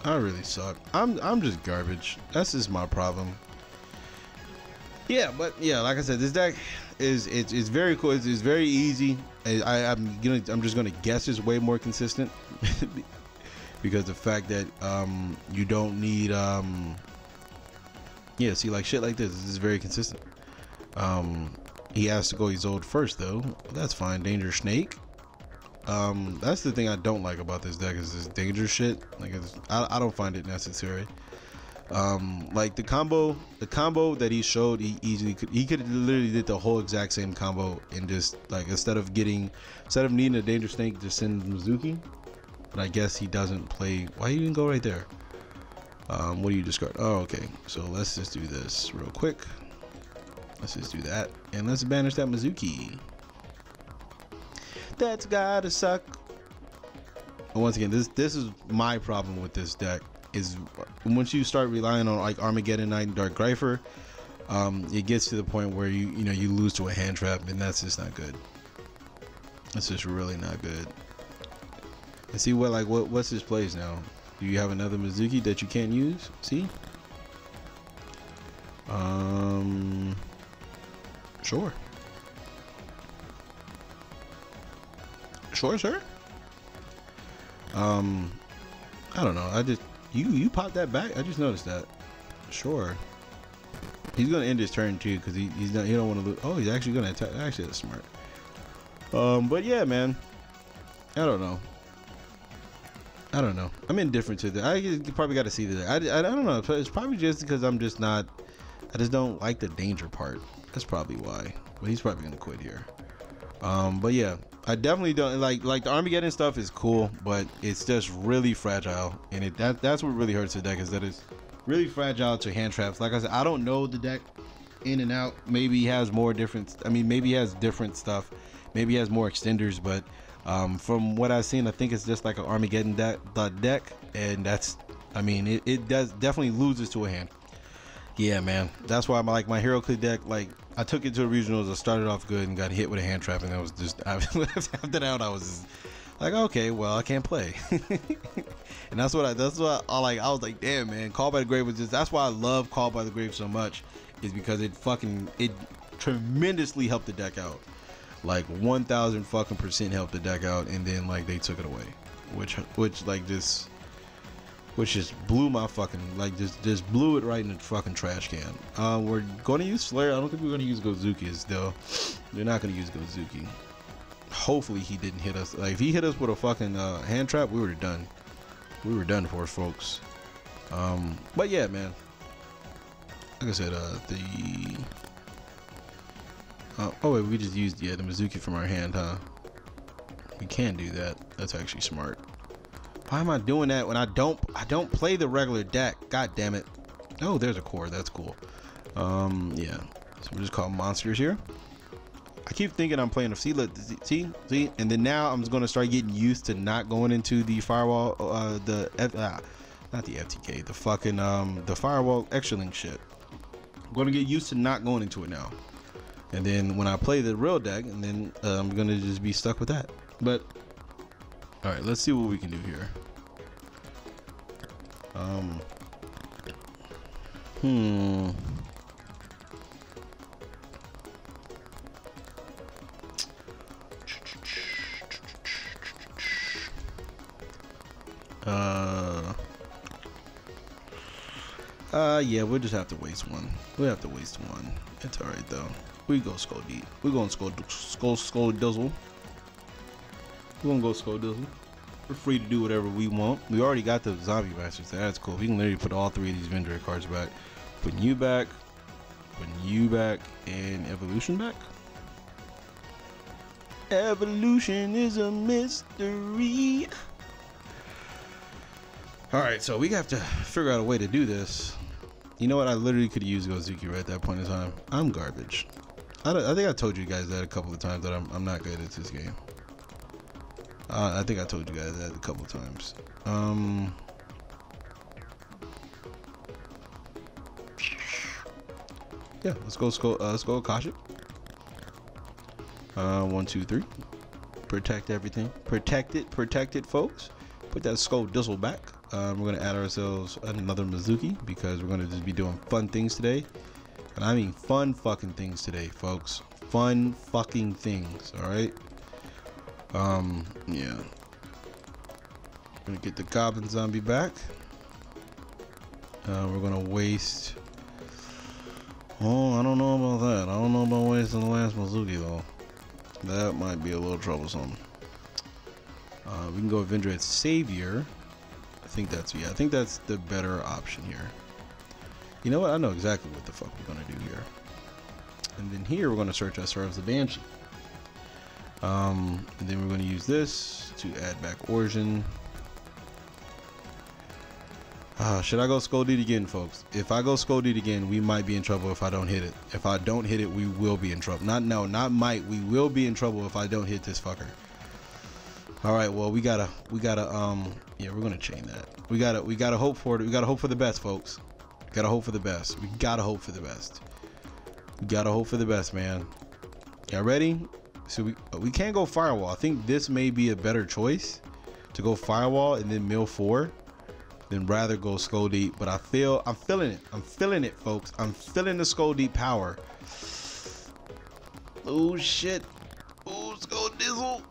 I really suck. I'm I'm just garbage. That's just my problem. Yeah, but yeah, like I said, this deck is it's it's very cool. It's, it's very easy. I, I I'm gonna I'm just gonna guess it's way more consistent. Because the fact that um, you don't need um, yeah, see, like shit like this, this is very consistent. Um, he has to go Isolde first though. That's fine. Danger Snake. Um, that's the thing I don't like about this deck, is this danger shit. Like, it's, I, I don't find it necessary. Um, like the combo, the combo that he showed, he easily could, he could literally did the whole exact same combo, and just like instead of getting, instead of needing a Danger Snake, just send Mezuki. But I guess he doesn't play. Why you didn't go right there? Um, what do you discard? Oh, okay. So let's just do this real quick. Let's just do that. And let's banish that Mezuki. That's gotta suck. And once again, this this is my problem with this deck, is once you start relying on like Armageddon Knight and Dark Greifer, um, it gets to the point where you you know you lose to a hand trap, and that's just not good. That's just really not good. And see what like what what's his plays now? Do you have another Mezuki that you can't use? See? Um Sure. Sure, sir. Um I don't know. I just you you popped that back? I just noticed that. Sure. He's gonna end his turn too, because he, he's not he don't wanna lose. Oh, he's actually gonna attack. Actually, that's smart. Um but yeah, man. I don't know. I don't know. I'm indifferent to that. I probably got to see that. I, I, I don't know. It's probably just because I'm just not. I just don't like the danger part. That's probably why. But he's probably gonna quit here. Um. But yeah, I definitely don't like like the Armageddon stuff is cool, but it's just really fragile, and it that that's what really hurts the deck, is that it's really fragile to hand traps. Like I said, I don't know the deck in and out. Maybe he has more different. I mean, maybe he has different stuff. Maybe he has more extenders, but. Um, from what I've seen, I think it's just like an Armageddon de de deck, and that's, I mean, it, it does definitely loses to a hand. Yeah, man, that's why my like my Hero Click deck, like I took it to the regionals, I started off good and got hit with a hand trap, and that was just I, after that I was just like, okay, well I can't play, and that's what I that's what I like. I was like, damn man, Call by the Grave was just that's why I love Call by the Grave so much, is because it fucking it tremendously helped the deck out. Like one thousand fucking percent helped the deck out, and then like they took it away, which which like just which just blew my fucking like just just blew it right in the fucking trash can. Um, we're going to use Slayer. I don't think we're going to use Gozuki though. They're not going to use Gozuki. Hopefully he didn't hit us. Like if he hit us with a fucking uh, hand trap, we were done. We were done for, folks. Um, but yeah, man. Like I said, uh, the. Uh, oh wait, we just used yeah the Mezuki from our hand, huh? We can do that. That's actually smart. Why am I doing that when I don't I don't play the regular deck? God damn it! Oh, there's a core. That's cool. Um, yeah. So we're just called monsters here. I keep thinking I'm playing a see, look, see, see, and then now I'm just gonna start getting used to not going into the firewall, uh, the F, ah, not the F T K, the fucking um, the firewall extra link shit. going to get used to not going into it now. And then when I play the real deck, and then uh, I'm going to just be stuck with that. But, all right, let's see what we can do here. Um, hmm. Uh, uh, yeah, we'll just have to waste one. We'll have to waste one. It's all right, though. We go Skull Deep. We're going Skull, Skull, Skull Dizzle. We're going to go Skull Dizzle. We're free to do whatever we want. We already got the Zombie Masters. So that's cool. We can literally put all three of these Vendor cards back. Putting you back. Putting you back. And Evolution back. Evolution is a mystery. All right, so we have to figure out a way to do this. You know what? I literally could use Gozuki right at that point in time. I'm garbage. I, don't, I think I told you guys that a couple of times that I'm, I'm not good at this game. Uh, I think I told you guys that a couple of times. Um, yeah, let's go. Let's go. Uh, let's go. Akashic. Uh, one, two, three. Protect everything. Protect it. Protect it, folks. Put that Skull Dizzle back. Um, we're going to add ourselves another Mezuki because we're going to just be doing fun things today. And I mean fun fucking things today, folks. Fun fucking things, alright? Um, yeah. Going to get the Goblin Zombie back. Uh, we're going to waste... Oh, I don't know about that. I don't know about wasting the last Mezuki, though. That might be a little troublesome. Uh, we can go Avenger at Savior. I think that's yeah. I think that's the better option here. You know what? I know exactly what the fuck we're gonna do here. And then here we're gonna search ourselves the Banshee. Um, and then we're gonna use this to add back Origin. Uh, should I go Skull Deed again, folks? If I go Skull Deed again, we might be in trouble if I don't hit it. If I don't hit it, we will be in trouble. Not no, not might. We will be in trouble if I don't hit this fucker. All right, well, we gotta, we gotta, um, yeah, we're gonna chain that. We gotta, we gotta hope for it. We gotta hope for the best, folks. Gotta hope for the best. We gotta hope for the best. We gotta hope for the best, man. Y'all ready? So we, we can't go Firewall. I think this may be a better choice to go Firewall and then mill four, than rather go Skull Deep. But I feel, I'm feeling it. I'm feeling it, folks. I'm feeling the Skull Deep power. Oh shit. Oh, Skull Dizzle.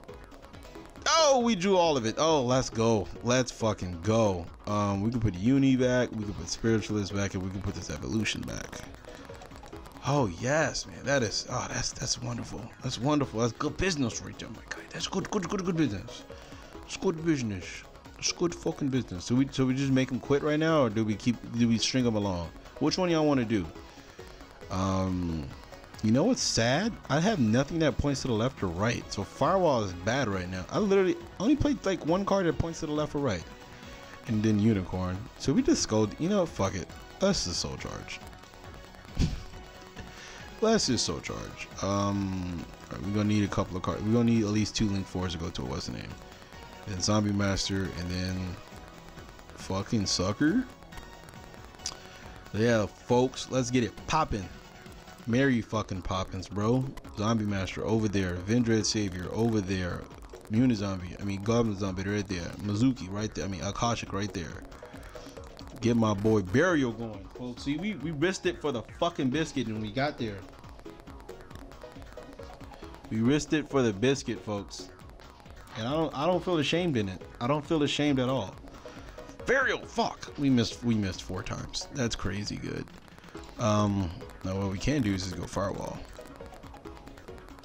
Oh, we drew all of it. Oh, let's go. Let's fucking go. Um, we can put Uni back. We can put Spiritualist back, and we can put this Evolution back. Oh yes, man. That is. Oh, that's that's wonderful. That's wonderful. That's good business right there, my guy. That's good, good, good, good business. It's good business. It's good fucking business. Do we so we just make them quit right now, or do we keep do we string them along? Which one y'all want to do? Um, you know what's sad? I have nothing that points to the left or right, so Firewall is bad right now. I literally only played like one card that points to the left or right, and then Unicorn. So we just go, you know, fuck it. Let's just soul charge. Let's just soul charge. Um, right, we're gonna need a couple of cards. We're gonna need at least two Link fours to go to what's the name? Then Zombie Master, and then fucking sucker. Yeah, folks, let's get it popping. Mary fucking Poppins, bro. Zombie Master over there. Vendred Savior over there. Unizombie. I mean, Goblin Zombie right there. Mezuki right there. I mean, Akashic right there. Get my boy Burial going, folks. See, we, we risked it for the fucking biscuit and we got there. We risked it for the biscuit, folks. And I don't I don't feel ashamed in it. I don't feel ashamed at all. Burial, fuck. We missed we missed four times. That's crazy good. Um, now what we can do is just go Firewall.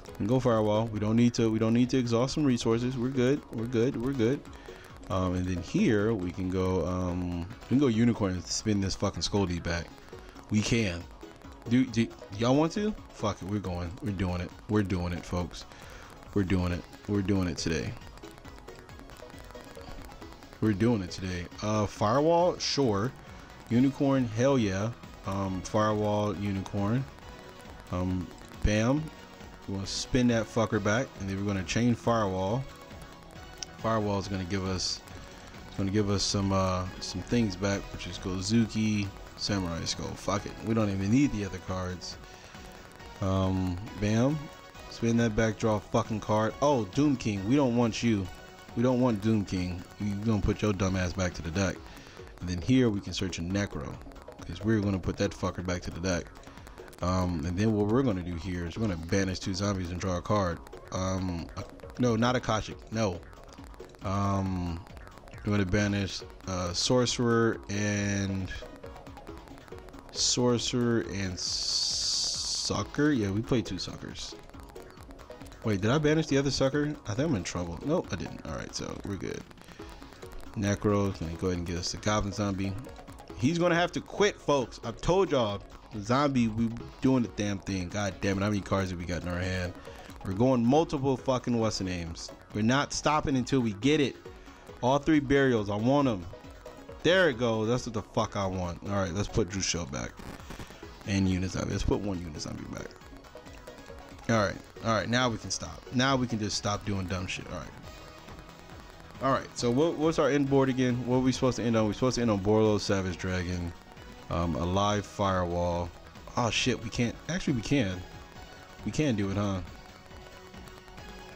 We can go Firewall. We don't need to. We don't need to exhaust some resources. We're good. We're good. We're good. Um, and then here we can go. Um, we can go Unicorn and spin this fucking Scoldy back. We can. Do, do y'all want to? Fuck it. We're going. We're doing it. We're doing it, folks. We're doing it. We're doing it today. We're doing it today. Uh, Firewall, sure. Unicorn, hell yeah. Um, Firewall, Unicorn, um, bam, we're going to spin that fucker back, and then we're going to chain Firewall. Firewall is going to give us, it's going to give us some, uh, some things back, which is Gozuki, Samurai Skull. Fuck it. We don't even need the other cards. Um, bam. Spin that back, draw a fucking card. Oh, Doom King. We don't want you. We don't want Doom King. You're going to put your dumb ass back to the deck. And then here we can search a Necro, because we're going to put that fucker back to the deck. Um, and then what we're going to do here is we're going to banish two zombies and draw a card. Um, no, not Akashic. No. Um, we're going to banish uh, Sorcerer and... Sorcerer and Sucker. Yeah, we played two Suckers. Wait, did I banish the other Sucker? I think I'm in trouble. Nope, I didn't. Alright, so we're good. Necro's going to go ahead and get us the Goblin Zombie. He's going to have to quit, folks. I've told y'all. Zombie, we doing the damn thing. God damn it, how many cards have we got in our hand? We're going multiple fucking what's the names. We're not stopping until we get it. All three burials, I want them. There it goes. That's what the fuck I want. All right, let's put Jusheel back and Unizombie. Let's put one Unizombie back. All right, all right. Now we can stop. Now we can just stop doing dumb shit. All right, all right. So what, what's our end board again? What are we supposed to end on? We're supposed to end on Boriso, Savage Dragon, um, a live Firewall. Oh shit, we can't. Actually, we can. We can do it, huh?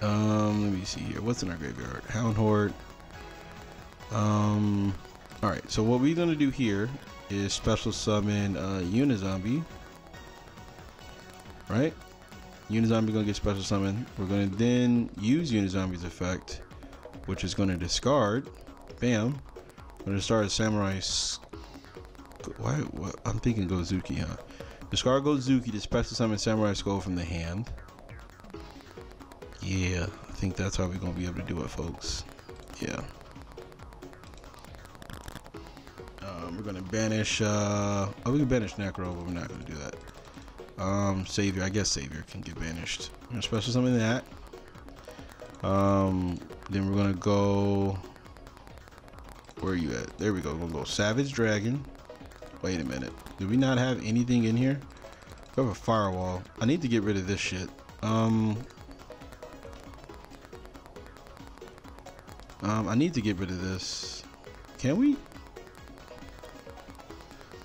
Um, let me see here. What's in our graveyard? Hound Horde. Um. Alright, so what we're going to do here is special summon uh, Unizombie, right? Unizombie going to get special summon. We're going to then use Unizombie's effect, which is going to discard. Bam. We're going to start a Samurai... Why? What? I'm thinking Gozuki, huh? Discard Gozuki to special summon Samurai Skull from the hand. Yeah, I think that's how we're going to be able to do it, folks. Yeah. We're gonna banish uh oh we can banish Necro, but we're not gonna do that. Um Savior, I guess Savior can get banished. We're gonna special summon that. Um then we're gonna go, where are you at? There we go, we're gonna go Savage Dragon. Wait a minute. Do we not have anything in here? We have a Firewall. I need to get rid of this shit. Um Um I need to get rid of this. Can we?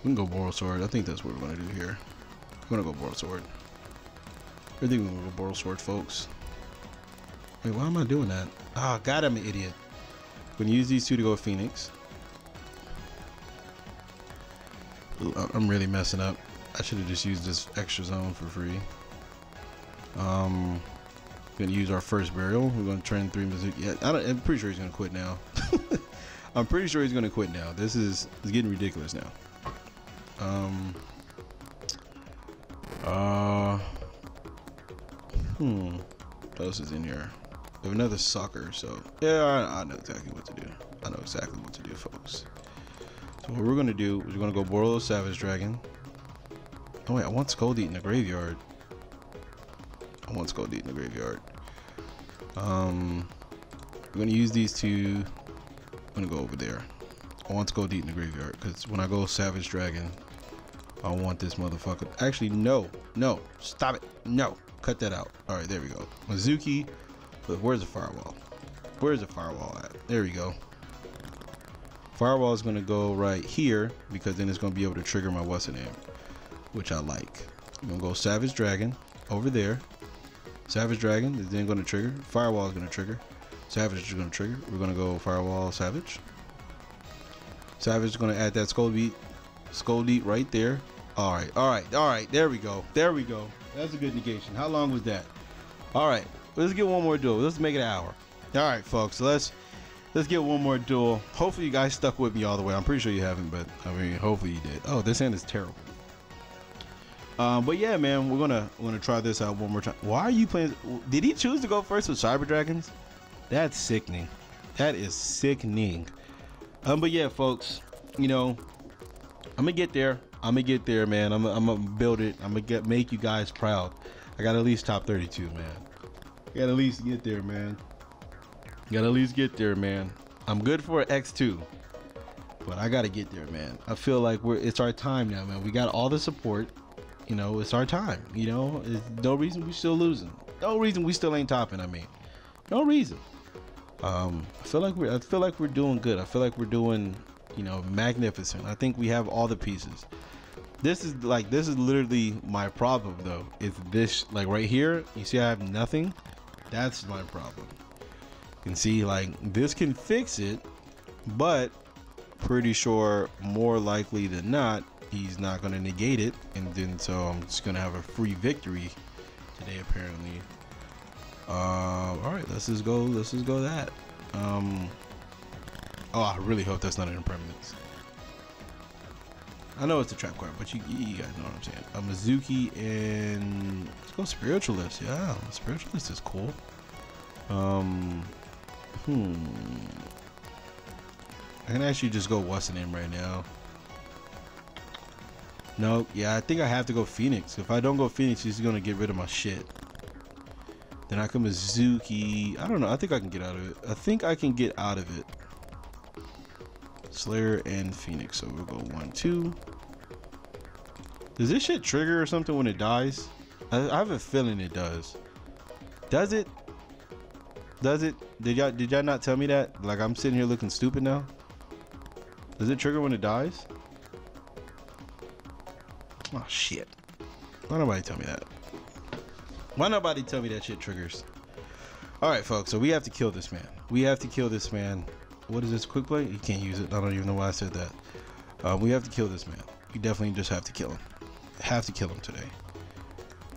We can go Boral Sword. I think that's what we're going to do here. We're going to go Boral Sword. I think we're going to go Boral Sword, folks. Wait, why am I doing that? Ah, oh, God, I'm an idiot. We're going to use these two to go Phoenix. Ooh, I'm really messing up. I should have just used this extra zone for free. Um, We're going to use our first Burial. We're going to turn three Mezuki. Yeah, I don't, I'm pretty sure he's going to quit now. I'm pretty sure he's going to quit now. This is it's getting ridiculous now. Um, uh, hmm, what else is in here? We have another Sucker, so, yeah, I, I know exactly what to do. I know exactly what to do, folks. So what we're going to do is we're going to go Borlo, Savage Dragon. Oh, wait, I want Scoldy in the graveyard. I want Scoldy in the graveyard. Um, we're going to use these two. I'm going to go over there. I want to go deep in the graveyard, because when I go Savage Dragon, I want this motherfucker. Actually, no, no, stop it, no, cut that out. All right, there we go. Mezuki, but where's the Firewall? Where's the Firewall at? There we go. Firewall is going to go right here, because then it's going to be able to trigger my what's the name, which I like. I'm going to go Savage Dragon over there. Savage Dragon is then going to trigger. Firewall is going to trigger. Savage is going to trigger. We're going to go Firewall, Savage. Savage is going to add that Skull Beat, Skull Beat right there. All right, all right, all right. There we go. There we go. That's a good negation. How long was that? All right, let's get one more duel. Let's make it an hour. All right, folks. So let's let's get one more duel. Hopefully you guys stuck with me all the way. I'm pretty sure you haven't, but I mean, hopefully you did. Oh, this hand is terrible. Um, but yeah, man, we're gonna we're gonna try this out one more time. Why are you playing? Did he choose to go first with Cyber Dragons? That's sickening. That is sickening. Um, but yeah, folks, you know, I'm gonna get there. I'm gonna get there, man. I'm, I'm gonna build it. I'm gonna get make you guys proud. I got at least top thirty-two, man. I got at least get there, man. I got at least get there, man. I'm good for an X two, but I gotta get there, man. I feel like we're it's our time now, man. We got all the support. You know, it's our time. You know, there's no reason we still losing. No reason we still ain't topping. I mean, no reason. Um, I feel like we're I feel like we're doing good. I feel like we're doing you know, magnificent. I think we have all the pieces. This is like, this is literally my problem though. It's this, like right here, you see I have nothing? That's my problem. You can see like this can fix it, but pretty sure more likely than not, he's not gonna negate it. And then, so I'm just gonna have a free victory today apparently. Uh, all right, let's just go, let's just go that. Um, oh, I really hope that's not an impermanence. I know it's a trap card, but you, you guys know what I'm saying. A Mezuki and let's go Spiritualist. Yeah, Spiritualist is cool. Um, hmm. I can actually just go what's the name right now. No, yeah, I think I have to go Phoenix. If I don't go Phoenix, he's gonna get rid of my shit. Then I come Mezuki. I don't know. I think I can get out of it. I think I can get out of it. Slayer and Phoenix, so we'll go one, two. Does this shit trigger or something when it dies? I, I have a feeling it does. Does it? Does it? Did y'all did y'all not tell me that? Like I'm sitting here looking stupid now. Does it trigger when it dies? Oh shit! Why nobody tell me that? Why nobody tell me that shit triggers? All right, folks. So we have to kill this man. We have to kill this man. What is this quick play? You can't use it. I don't even know why I said that. Uh, we have to kill this man. We definitely just have to kill him. Have to kill him today.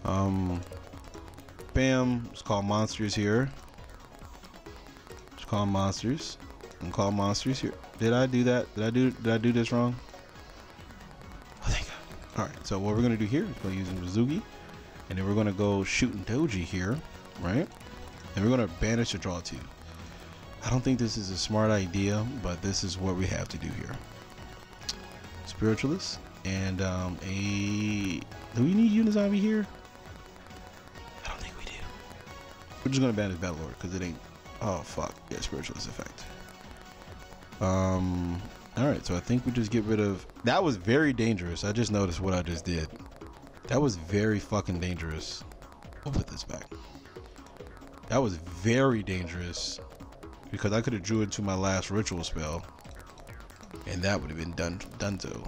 Um, bam. Let's call monsters here. Let's call monsters. And call monsters here. Did I do that? Did I do? Did I do this wrong? Oh, thank God. All right. So what we're gonna do here is go using Mezuki, and then we're gonna go shooting Doji here, right? And we're gonna banish a draw two. I don't think this is a smart idea, but this is what we have to do here. Spiritualist and um, a... Do we need Unizombie here? I don't think we do. We're just gonna banish Battle Lord because it ain't... Oh fuck, yeah, Spiritualist effect. Um, all right, so I think we just get rid of... That was very dangerous. I just noticed what I just did. That was very fucking dangerous. We'll put this back. That was very dangerous. Because I could have drew into my last ritual spell, and that would have been done done to.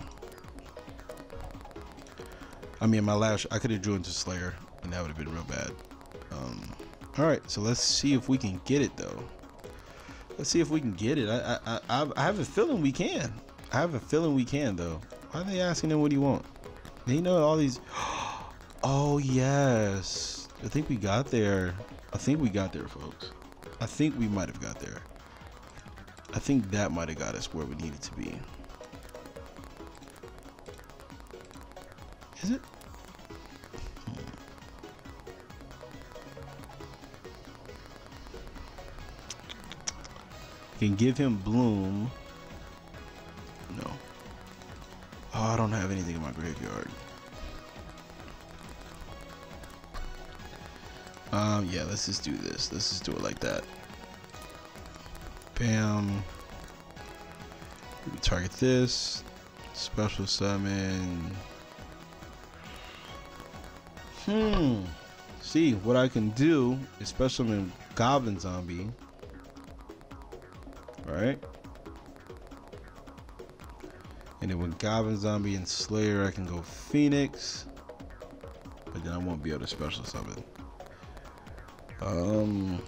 I mean, my last I could have drew into Slayer, and that would have been real bad. Um, all right, so let's see if we can get it though. Let's see if we can get it. I I I, I have a feeling we can. I have a feeling we can though. Why are they asking him what do you want? They know all these. Oh yes, I think we got there. I think we got there, folks. I think we might have got there. I think that might have got us where we needed to be. Is it? Hmm. Can give him Bloom. No. Oh, I don't have anything in my graveyard. Um, yeah, let's just do this. Let's just do it like that. Bam. We can target this. Special summon. Hmm. See, what I can do is special summon Goblin Zombie. Alright. And then with Goblin Zombie and Slayer, I can go Phoenix. But then I won't be able to special summon. Um,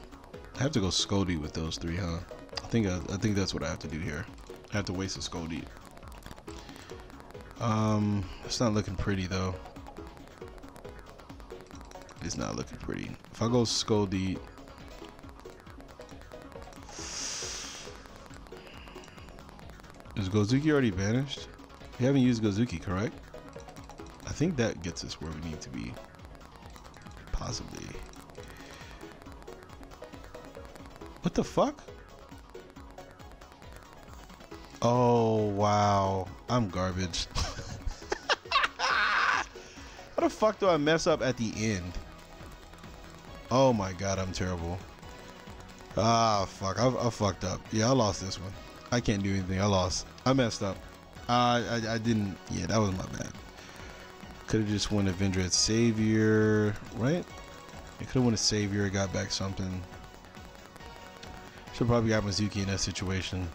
I have to go Scody with those three, huh? I think I, I think that's what I have to do here. I have to waste a Scody. Um, it's not looking pretty though. It's not looking pretty. If I go Scody, is Gozuki already banished? We haven't used Gozuki, correct? I think that gets us where we need to be, possibly. What the fuck? Oh, wow. I'm garbage. What the fuck do I mess up at the end? Oh my God, I'm terrible. Ah, fuck. I, I fucked up. Yeah, I lost this one. I can't do anything. I lost. I messed up. Uh, I, I didn't. Yeah, that was my bad. Could have just won Avenger at Savior, right? I could have won a Savior, got back something. Should probably got Mezuki in that situation.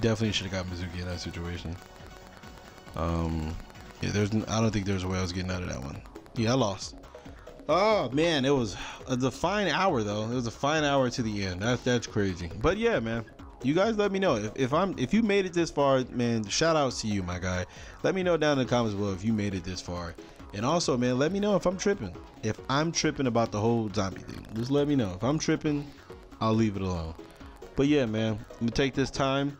definitely should have got Mezuki in that situation. Um, yeah, there's I don't think there's a way I was getting out of that one. Yeah, I lost. Oh man, it was a fine hour though. It was a fine hour to the end. That's that's crazy. But yeah, man. You guys let me know if, if I'm if you made it this far, man. Shout outs to you, my guy. Let me know down in the comments below if you made it this far. And also, man, let me know if I'm tripping. If I'm tripping about the whole zombie thing, just let me know. If I'm tripping, I'll leave it alone. But yeah, man, I'm gonna take this time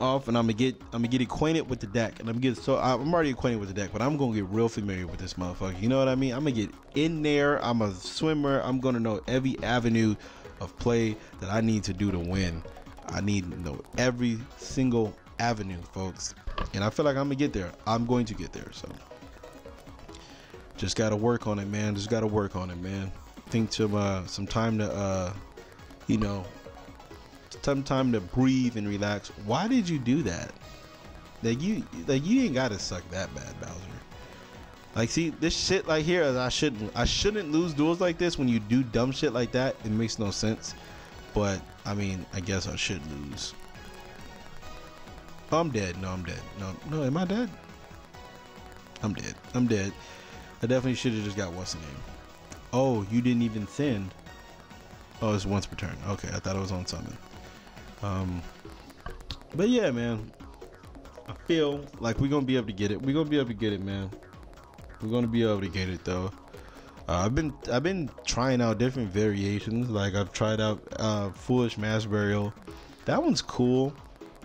off and I'm gonna get I'm gonna get acquainted with the deck. And I'm getting so I'm already acquainted with the deck, but I'm gonna get real familiar with this motherfucker. You know what I mean? I'm gonna get in there. I'm a swimmer. I'm gonna know every avenue of play that I need to do to win. I need to know every single avenue, folks, and I feel like I'm gonna get there. I'm going to get there, so just gotta work on it, man. Just gotta work on it, man. Think to uh, some time to, uh, you know, some time to breathe and relax. Why did you do that? Like you, like you ain't gotta suck that bad, Bowser. Like, see this shit like here. I shouldn't, I shouldn't lose duels like this. When you do dumb shit like that, it makes no sense. But I mean, I guess I should lose. I'm dead. No, I'm dead. No, no, am I dead? I'm dead. I'm dead. I definitely should have just got what's the name. Oh, you didn't even send. Oh, it's once per turn. Okay, I thought it was on summon. Um, but yeah, man. I feel like we're gonna be able to get it. We're gonna be able to get it, man. We're gonna be able to get it though. Uh, I've been I've been trying out different variations. Like I've tried out uh, Foolish Mass Burial. That one's cool,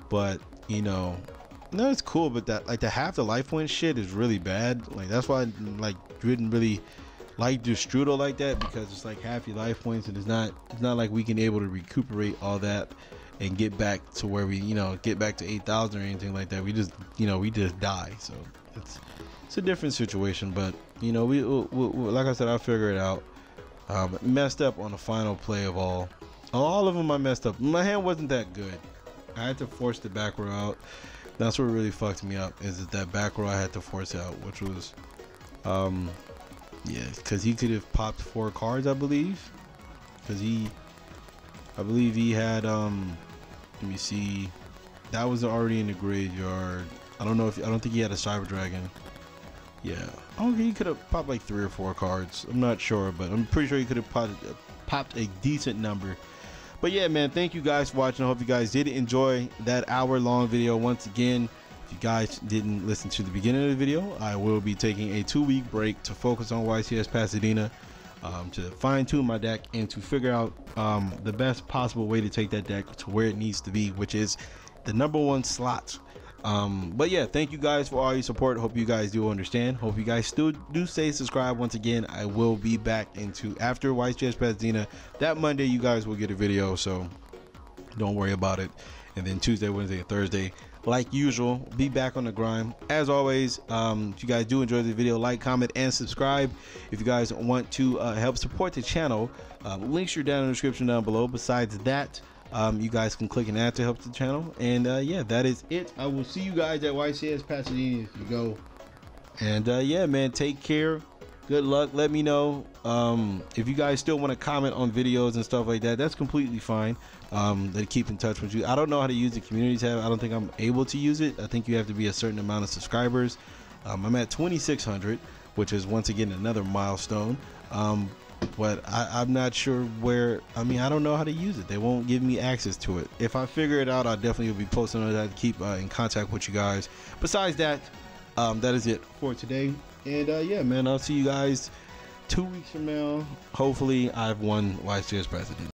but you know, no, it's cool. But that like the half the life point shit is really bad. Like that's why I like didn't really like Destrudo like that, because it's like half your life points and it's not it's not like we can able to recuperate all that and get back to where we you know get back to eight thousand or anything like that. We just you know we just die. So it's. It's a different situation, but you know, we, we, we like I said, I'll figure it out. Um, messed up on the final play of all, all of them. I messed up. My hand wasn't that good. I had to force the back row out. That's what really fucked me up. Is that that back row I had to force out, which was, um, yeah, because he could have popped four cards, I believe, because he, I believe he had. Um, let me see, that was already in the graveyard. I don't know if I don't think he had a Cyber Dragon. Yeah, oh, he could have popped like three or four cards. I'm not sure, but I'm pretty sure he could have popped, popped a decent number. But yeah, man, thank you guys for watching. I hope you guys did enjoy that hour-long video. Once again, if you guys didn't listen to the beginning of the video, I will be taking a two-week break to focus on Y C S Pasadena, um, to fine-tune my deck and to figure out um, the best possible way to take that deck to where it needs to be, which is the number one slot. Um, but yeah, thank you guys for all your support. Hope you guys do understand. Hope you guys still do stay subscribed. Once again, I will be back into after Y C S Pasadena. That Monday, you guys will get a video, so don't worry about it. And then Tuesday, Wednesday, and Thursday, like usual, be back on the grind. As always, um, if you guys do enjoy the video, like, comment, and subscribe. If you guys want to uh, help support the channel, uh, links are down in the description down below. Besides that, Um, you guys can click an ad to help the channel. And uh, yeah, that is it. I will see you guys at Y C S Pasadena if you go. And uh, yeah, man, take care. Good luck. Let me know um, if you guys still want to comment on videos and stuff like that. That's completely fine. Um, they keep in touch with you. I don't know how to use the community tab. I don't think I'm able to use it. I think you have to be a certain amount of subscribers. Um, I'm at twenty-six hundred, which is once again another milestone. Um, But I, I'm not sure where. I mean, I don't know how to use it. They won't give me access to it. If I figure it out, I definitely will be posting on that to keep uh, in contact with you guys. Besides that, um, that is it for today. And uh, yeah, man, I'll see you guys two weeks from now. Hopefully, I've won Y C S President.